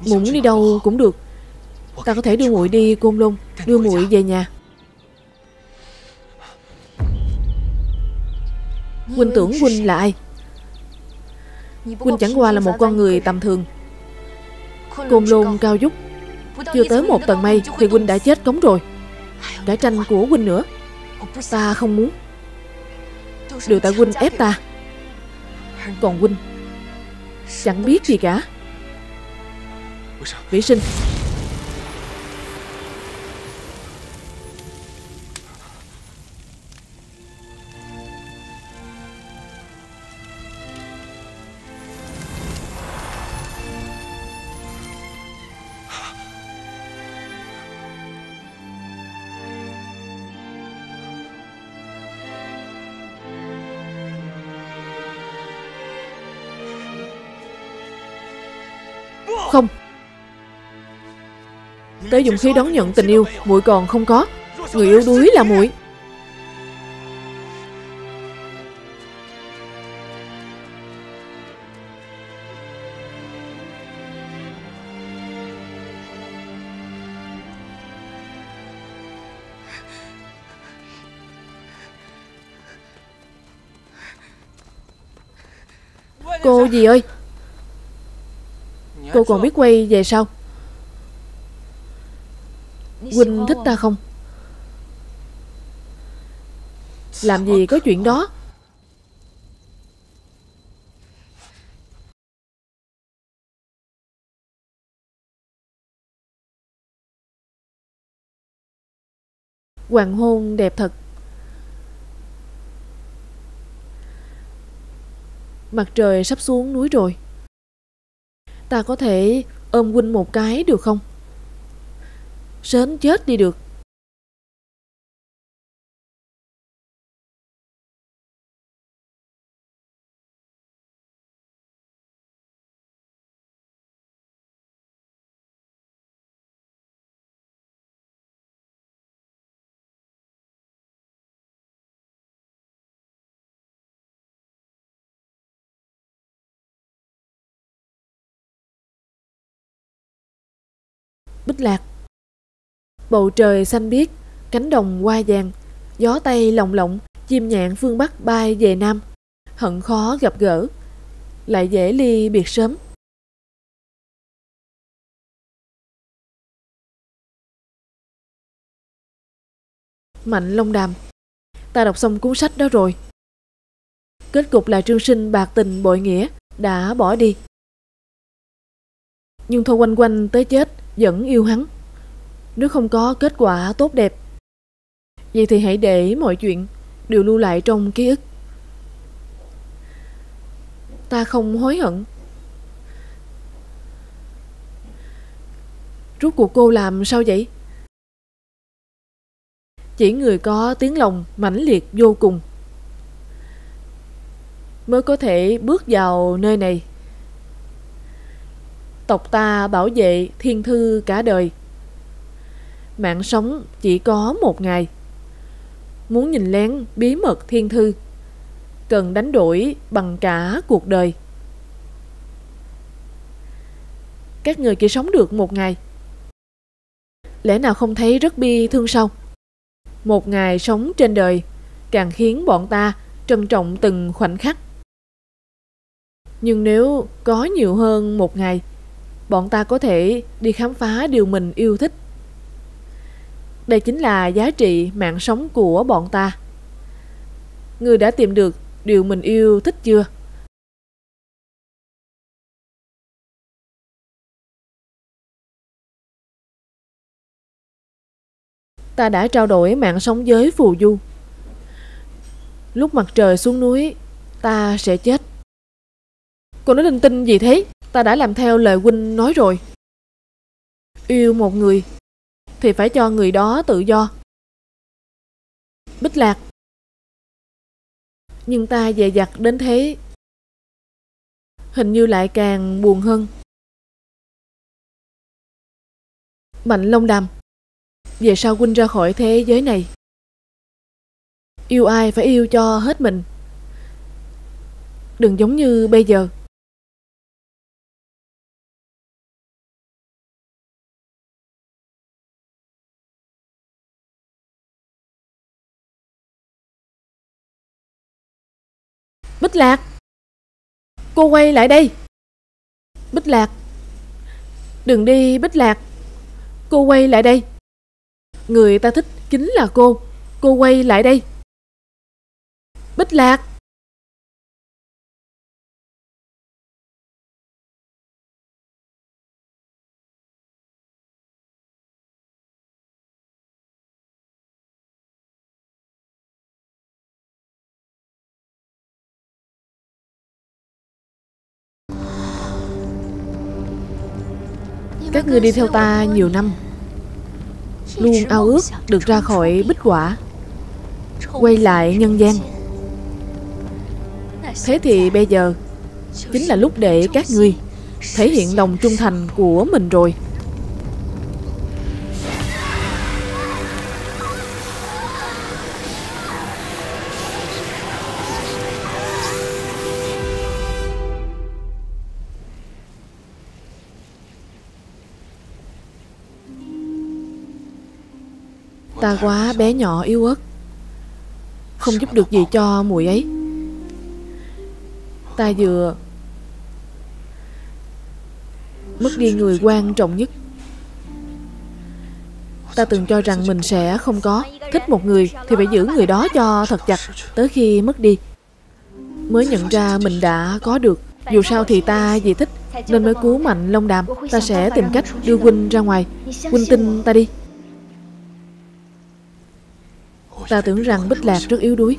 Muốn đi đâu cũng được. Ta có thể đưa muội đi Côn Lôn, đưa muội về nhà. Huynh tưởng huynh là ai? Huynh chẳng qua là một con người tầm thường. Côn Lôn cao vút, chưa tới một tầng mây thì huynh đã chết cống rồi. Đã tranh của huynh nữa ta không muốn. Đều tại huynh ép ta. Còn huynh chẳng biết gì cả. Vĩ Sinh, không, tới dùng khí đón nhận tình yêu muội còn không có. Người yêu đuối là muội. Cô gì ơi, cô còn biết quay về sao? Huynh thích ta không? Làm gì có chuyện đó. Hoàng hôn đẹp thật. Mặt trời sắp xuống núi rồi. Ta có thể ôm huynh một cái được không? Sến chết đi được. bích lạc. Bầu trời xanh biếc, cánh đồng hoa vàng, gió tây lồng lộng, chim nhạn phương Bắc bay về Nam. Hận khó gặp gỡ, lại dễ ly biệt sớm. Mạnh Long Đàm. Ta đọc xong cuốn sách đó rồi. Kết cục là Trương Sinh bạc tình bội nghĩa, đã bỏ đi. Nhưng Thôi Quanh Quanh tới chết vẫn yêu hắn. Nếu không có kết quả tốt đẹp, vậy thì hãy để mọi chuyện đều lưu lại trong ký ức. Ta không hối hận. Rốt cuộc cô làm sao vậy? Chỉ người có tiếng lòng mãnh liệt vô cùng mới có thể bước vào nơi này. Tộc ta bảo vệ thiên thư cả đời, mạng sống chỉ có một ngày. Muốn nhìn lén bí mật thiên thư, cần đánh đổi bằng cả cuộc đời. Các người chỉ sống được một ngày, lẽ nào không thấy rất bi thương sao? Một ngày sống trên đời càng khiến bọn ta trân trọng từng khoảnh khắc. Nhưng nếu có nhiều hơn một ngày, bọn ta có thể đi khám phá điều mình yêu thích. Đây chính là giá trị mạng sống của bọn ta. Ngươi đã tìm được điều mình yêu thích chưa? Ta đã trao đổi mạng sống với phù du. Lúc mặt trời xuống núi, ta sẽ chết. Cô nói linh tinh gì thế? Ta đã làm theo lời huynh nói rồi. Yêu một người thì phải cho người đó tự do, bích lạc. Nhưng ta dè dặt đến thế, hình như lại càng buồn hơn. Mạnh Long Đàm, về sau huynh ra khỏi thế giới này. Yêu ai phải yêu cho hết mình, đừng giống như bây giờ. Bích Lạc, cô quay lại đây. Bích Lạc, đừng đi. Bích Lạc, cô quay lại đây. Người ta thích chính là cô. Cô quay lại đây. Bích Lạc. Các ngươi đi theo ta nhiều năm, luôn ao ước được ra khỏi bích quả, quay lại nhân gian. Thế thì bây giờ chính là lúc để các ngươi thể hiện lòng trung thành của mình rồi. Ta quá bé nhỏ yếu ớt, không giúp được gì cho muội ấy. Ta vừa mất đi người quan trọng nhất. Ta từng cho rằng mình sẽ không có. Thích một người thì phải giữ người đó cho thật chặt, tới khi mất đi mới nhận ra mình đã có được. Dù sao thì ta vì thích nên mới cứu Mạnh Long Đàm. Ta sẽ tìm cách đưa huynh ra ngoài. Huynh tin ta đi. Ta tưởng rằng Bích Lạc rất yếu đuối,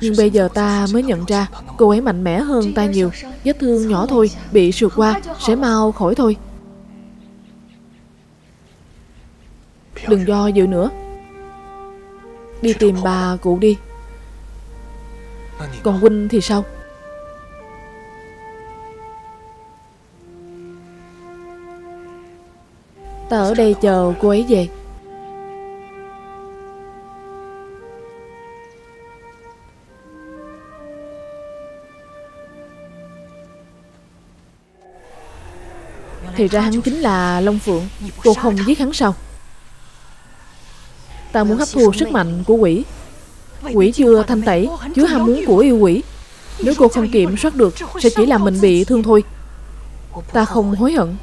nhưng bây giờ ta mới nhận ra cô ấy mạnh mẽ hơn ta nhiều. Vết thương nhỏ thôi, bị sượt qua sẽ mau khỏi thôi. Đừng do dự nữa, đi tìm bà cụ đi. Còn huynh thì sao? Ta ở đây chờ cô ấy về. Thì ra hắn chính là Long Phượng. Cô không giết hắn sao? Ta muốn hấp thu sức mạnh của quỷ. Quỷ chưa thanh tẩy chứa ham muốn của yêu quỷ. Nếu cô không kiểm soát được sẽ chỉ làm mình bị thương thôi. Ta không hối hận.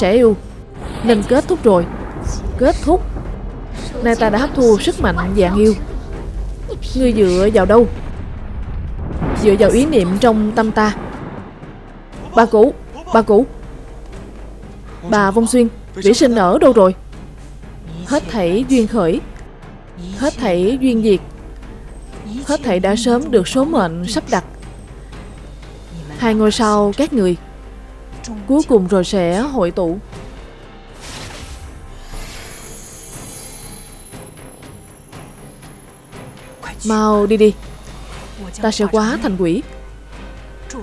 Sẽ yêu nên kết thúc rồi. Kết thúc. Nay ta đã hấp thu sức mạnh dạng yêu. Ngươi dựa vào đâu? Dựa vào ý niệm trong tâm ta. Bà cũ, bà cũ. Bà Vong Xuyên, Vĩ Sinh ở đâu rồi? Hết thảy duyên khởi, hết thảy duyên diệt, hết thảy đã sớm được số mệnh sắp đặt. Hai ngôi sao các người cuối cùng rồi sẽ hội tụ. Mau đi đi. Ta sẽ hóa thành quỷ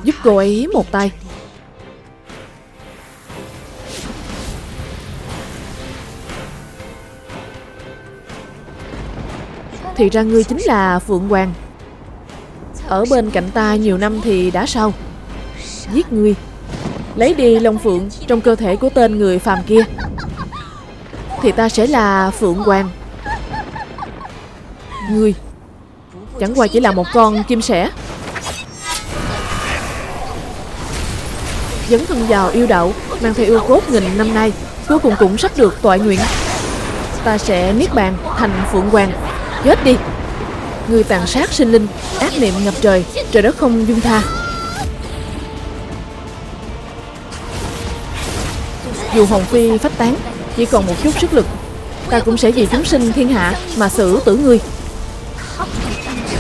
giúp cô ấy một tay. Thì ra ngươi chính là Phượng Hoàng. Ở bên cạnh ta nhiều năm thì đã sao? Giết ngươi, lấy đi Long Phượng trong cơ thể của tên người phàm kia, thì ta sẽ là Phượng Hoàng. Ngươi chẳng qua chỉ là một con chim sẻ. Dấn thân vào yêu đạo, mang theo yêu cốt nghìn năm nay, cuối cùng cũng sắp được toại nguyện. Ta sẽ niết bàn thành Phượng Hoàng. Chết đi! Ngươi tàn sát sinh linh, ác niệm ngập trời, trời đất không dung tha. Dù hồn phi phách tán, chỉ còn một chút sức lực, ta cũng sẽ vì chúng sinh thiên hạ mà xử tử ngươi.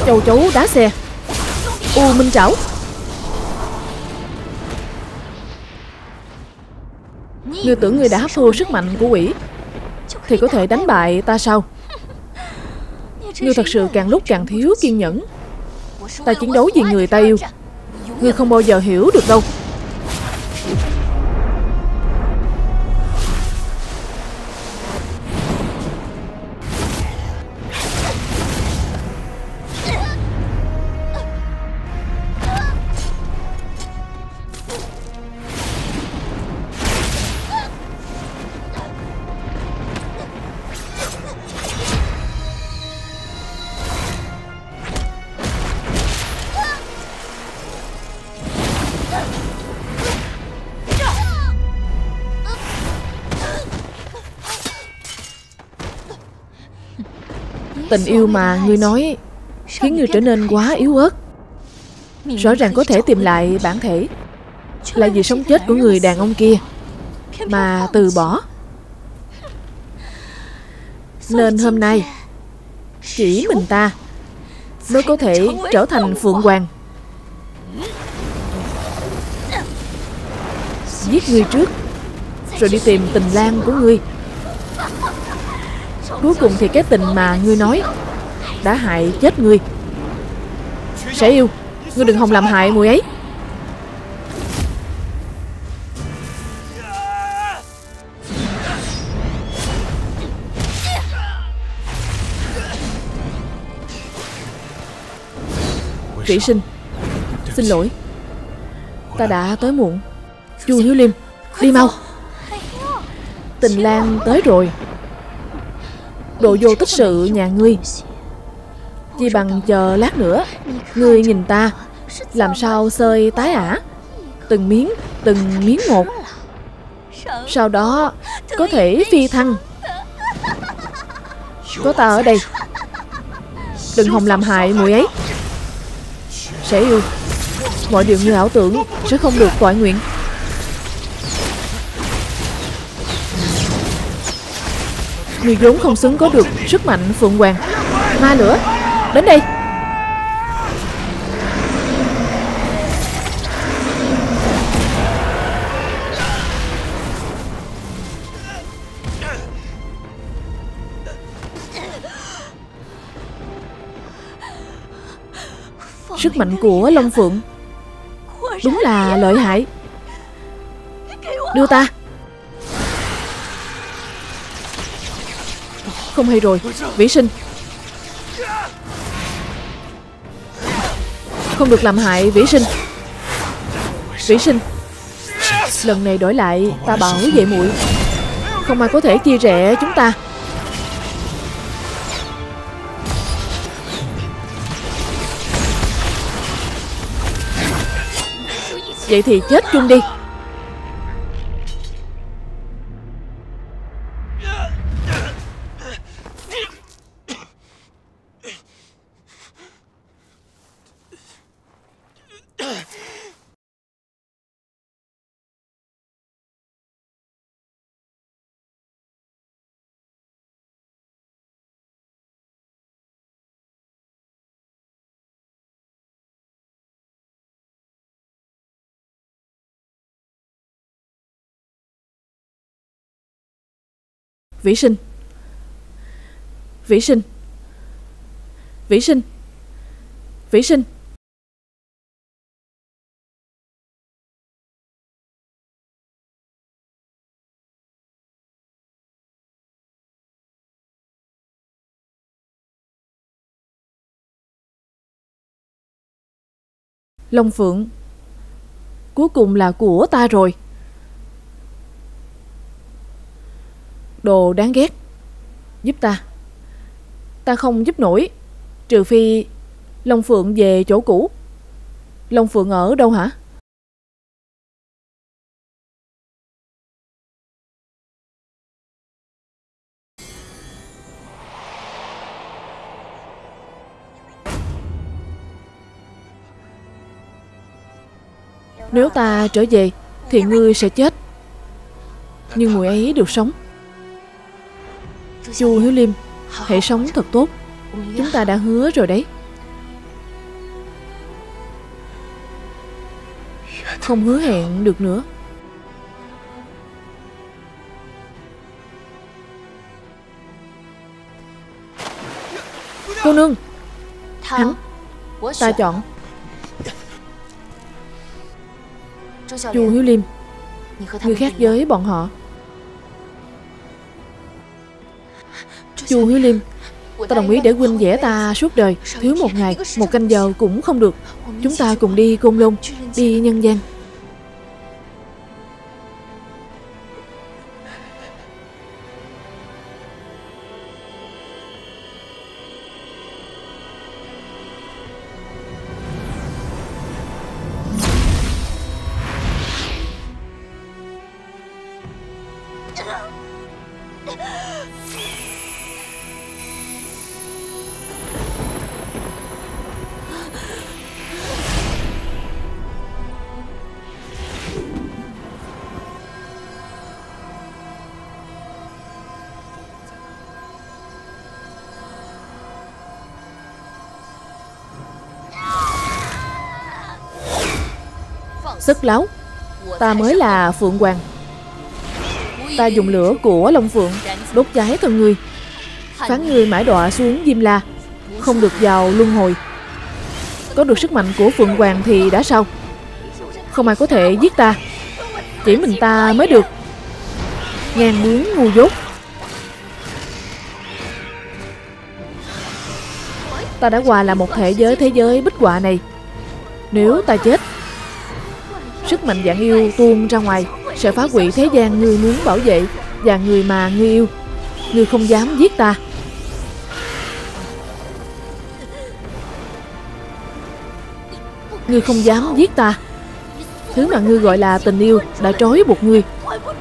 Châu chấu đá xe, U Minh Trảo. Ngươi tưởng ngươi đã hấp thu sức mạnh của quỷ thì có thể đánh bại ta sao? Ngươi thật sự càng lúc càng thiếu kiên nhẫn. Ta chiến đấu vì người ta yêu, ngươi không bao giờ hiểu được đâu. Tình yêu mà ngươi nói khiến ngươi trở nên quá yếu ớt. Rõ ràng có thể tìm lại bản thể, là vì sống chết của người đàn ông kia mà từ bỏ. Nên hôm nay chỉ mình ta mới có thể trở thành Phượng Hoàng. Giết ngươi trước, rồi đi tìm tình lang của ngươi. Cuối cùng thì cái tình mà ngươi nói đã hại chết ngươi. Sẽ yêu, ngươi đừng hòng làm hại mùi ấy. Vĩ Sinh, xin lỗi, ta đã tới muộn. Chu Hiếu Liêm, đi mau. Tình lang tới rồi. Đồ vô tích sự nhà ngươi, chỉ bằng chờ lát nữa. Ngươi nhìn ta làm sao xơi tái ả, từng miếng từng miếng một. Sau đó có thể phi thăng. Có ta ở đây, đừng hòng làm hại muội ấy. Sẽ yêu. Mọi điều như ảo tưởng sẽ không được toại nguyện. Người vốn không xứng có được sức mạnh phượng hoàng. Ma lửa, đến đây. Sức mạnh của Long Phượng đúng là lợi hại. Đưa ta. Không hay rồi, Vĩ Sinh. Không được làm hại Vĩ Sinh. Vĩ Sinh, lần này đổi lại ta bảo vệ muội. Không ai có thể chia rẽ chúng ta. Vậy thì chết chung đi. Vĩ Sinh. Vĩ Sinh. Vĩ Sinh. Vĩ Sinh. Long Phượng cuối cùng là của ta rồi. Đồ đáng ghét. Giúp ta. Ta không giúp nổi. Trừ phi Long Phượng về chỗ cũ. Long Phượng ở đâu hả? Nếu ta trở về thì ngươi sẽ chết, nhưng muội ấy được sống. Chu Hiếu Liêm, hãy sống thật tốt. Chúng ta đã hứa rồi đấy. Không hứa hẹn được nữa. Cô nương. Hắn. Ta chọn Chu Hiếu Liêm. Người khác với bọn họ. Chu Hiếu Liêm, ta đồng ý để huynh vẽ ta suốt đời. Thiếu một ngày, một canh giờ cũng không được. Chúng ta cùng đi Côn Lôn, đi nhân gian. Sức láo. Ta mới là Phượng Hoàng. Ta dùng lửa của Long Phượng đốt cháy thân người, phán người mãi đọa xuống Diêm La, không được vào luân hồi. Có được sức mạnh của Phượng Hoàng thì đã sao? Không ai có thể giết ta. Chỉ mình ta mới được. Ngàn bướng ngu dốt. Ta đã hòa là một thể với thế giới bích họa này. Nếu ta chết, sức mạnh dạng yêu tuôn ra ngoài sẽ phá hủy thế gian người muốn bảo vệ và người mà người yêu. Người không dám giết ta. Người không dám giết ta. Thứ mà ngươi gọi là tình yêu đã trói buộc ngươi.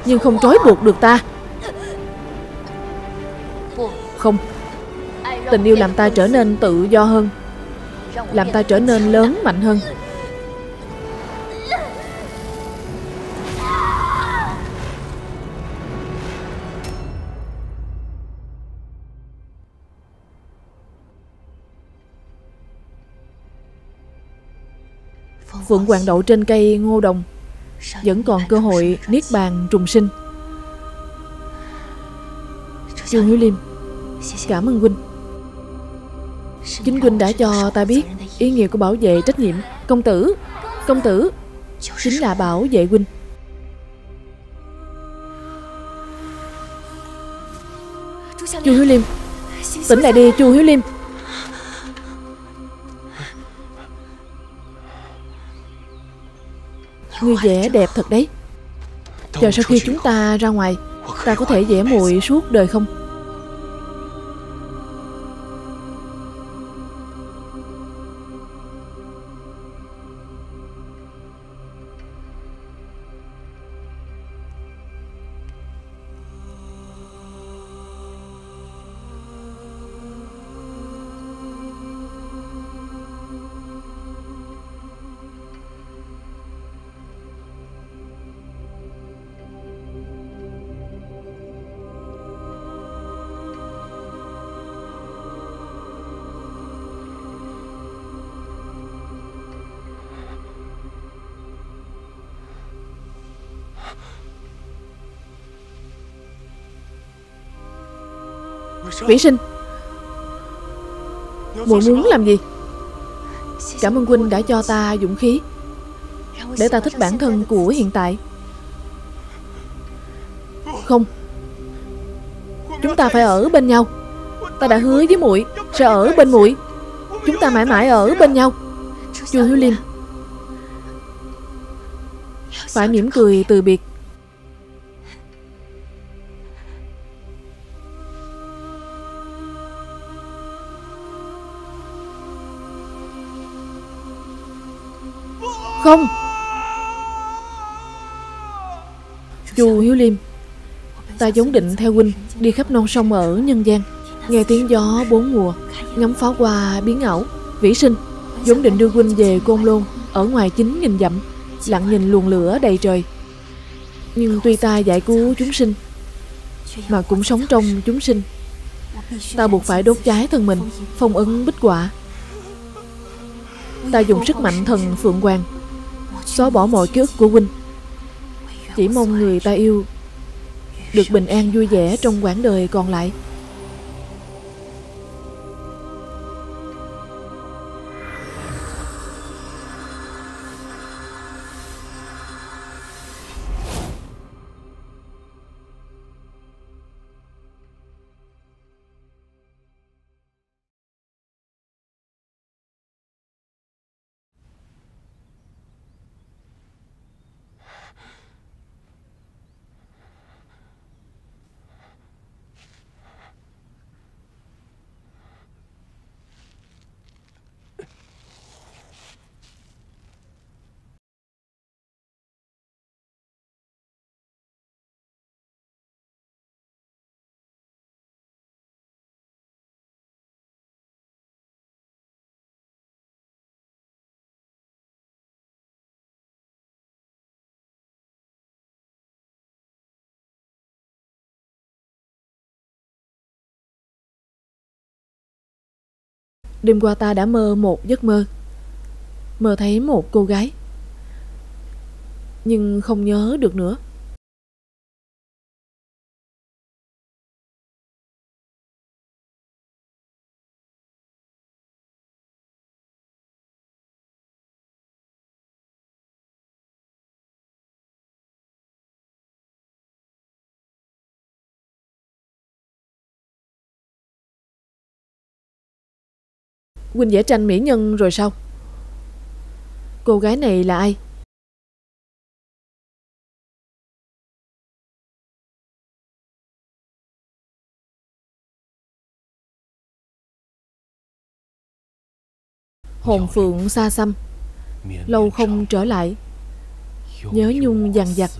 nhưng không trói buộc được ta. Không, tình yêu làm ta trở nên tự do hơn, làm ta trở nên lớn mạnh hơn. Phượng hoàng đậu trên cây ngô đồng vẫn còn cơ hội niết bàn trùng sinh. Chu Hiếu Liêm, cảm ơn huynh. Chính huynh đã cho ta biết ý nghĩa của bảo vệ trách nhiệm. Công tử, công tử chính là bảo vệ huynh. Chu Hiếu Liêm, tỉnh lại đi. Chu Hiếu Liêm, ngươi vẽ đẹp thật đấy. Chờ sau khi chúng ta ra ngoài, ta có thể vẽ muội suốt đời không? Vĩ Sinh, muội muốn làm gì? Cảm ơn huynh đã cho ta dũng khí để ta thích bản thân của hiện tại. Không, chúng ta phải ở bên nhau. Ta đã hứa với muội sẽ ở bên muội. Chúng ta mãi mãi ở bên nhau. Chu Hiếu Liêm, phải mỉm cười từ biệt. Không, Chu Hiếu Liêm, ta vốn định theo huynh đi khắp non sông ở nhân gian, nghe tiếng gió bốn mùa, ngắm pháo hoa biến ảo. Vĩ Sinh, vốn định đưa huynh về Côn Lôn, ở ngoài chín nghìn dặm, lặng nhìn luồng lửa đầy trời. Nhưng tuy ta giải cứu chúng sinh mà cũng sống trong chúng sinh, ta buộc phải đốt cháy thân mình, phong ấn bích họa. Ta dùng sức mạnh thần Phượng Hoàng xóa bỏ mọi ký ức của huynh, chỉ mong người ta yêu được bình an vui vẻ trong quãng đời còn lại. Đêm qua ta đã mơ một giấc mơ, mơ thấy một cô gái, nhưng không nhớ được nữa. Huynh vẽ tranh mỹ nhân rồi sao? Cô gái này là ai? Hồn phượng xa xăm, lâu không trở lại, nhớ nhung dằn vặt.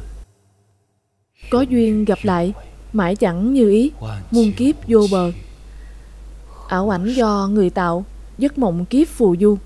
Có duyên gặp lại, mãi chẳng như ý, muôn kiếp vô bờ. Ảo ảnh do người tạo, giấc mộng kiếp phù du.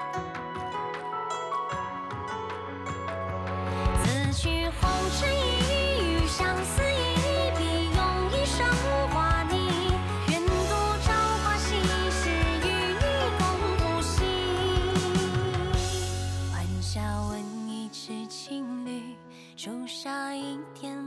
Hãy subscribe cho kênh Ghiền Mì Gõ để không bỏ lỡ những video hấp dẫn.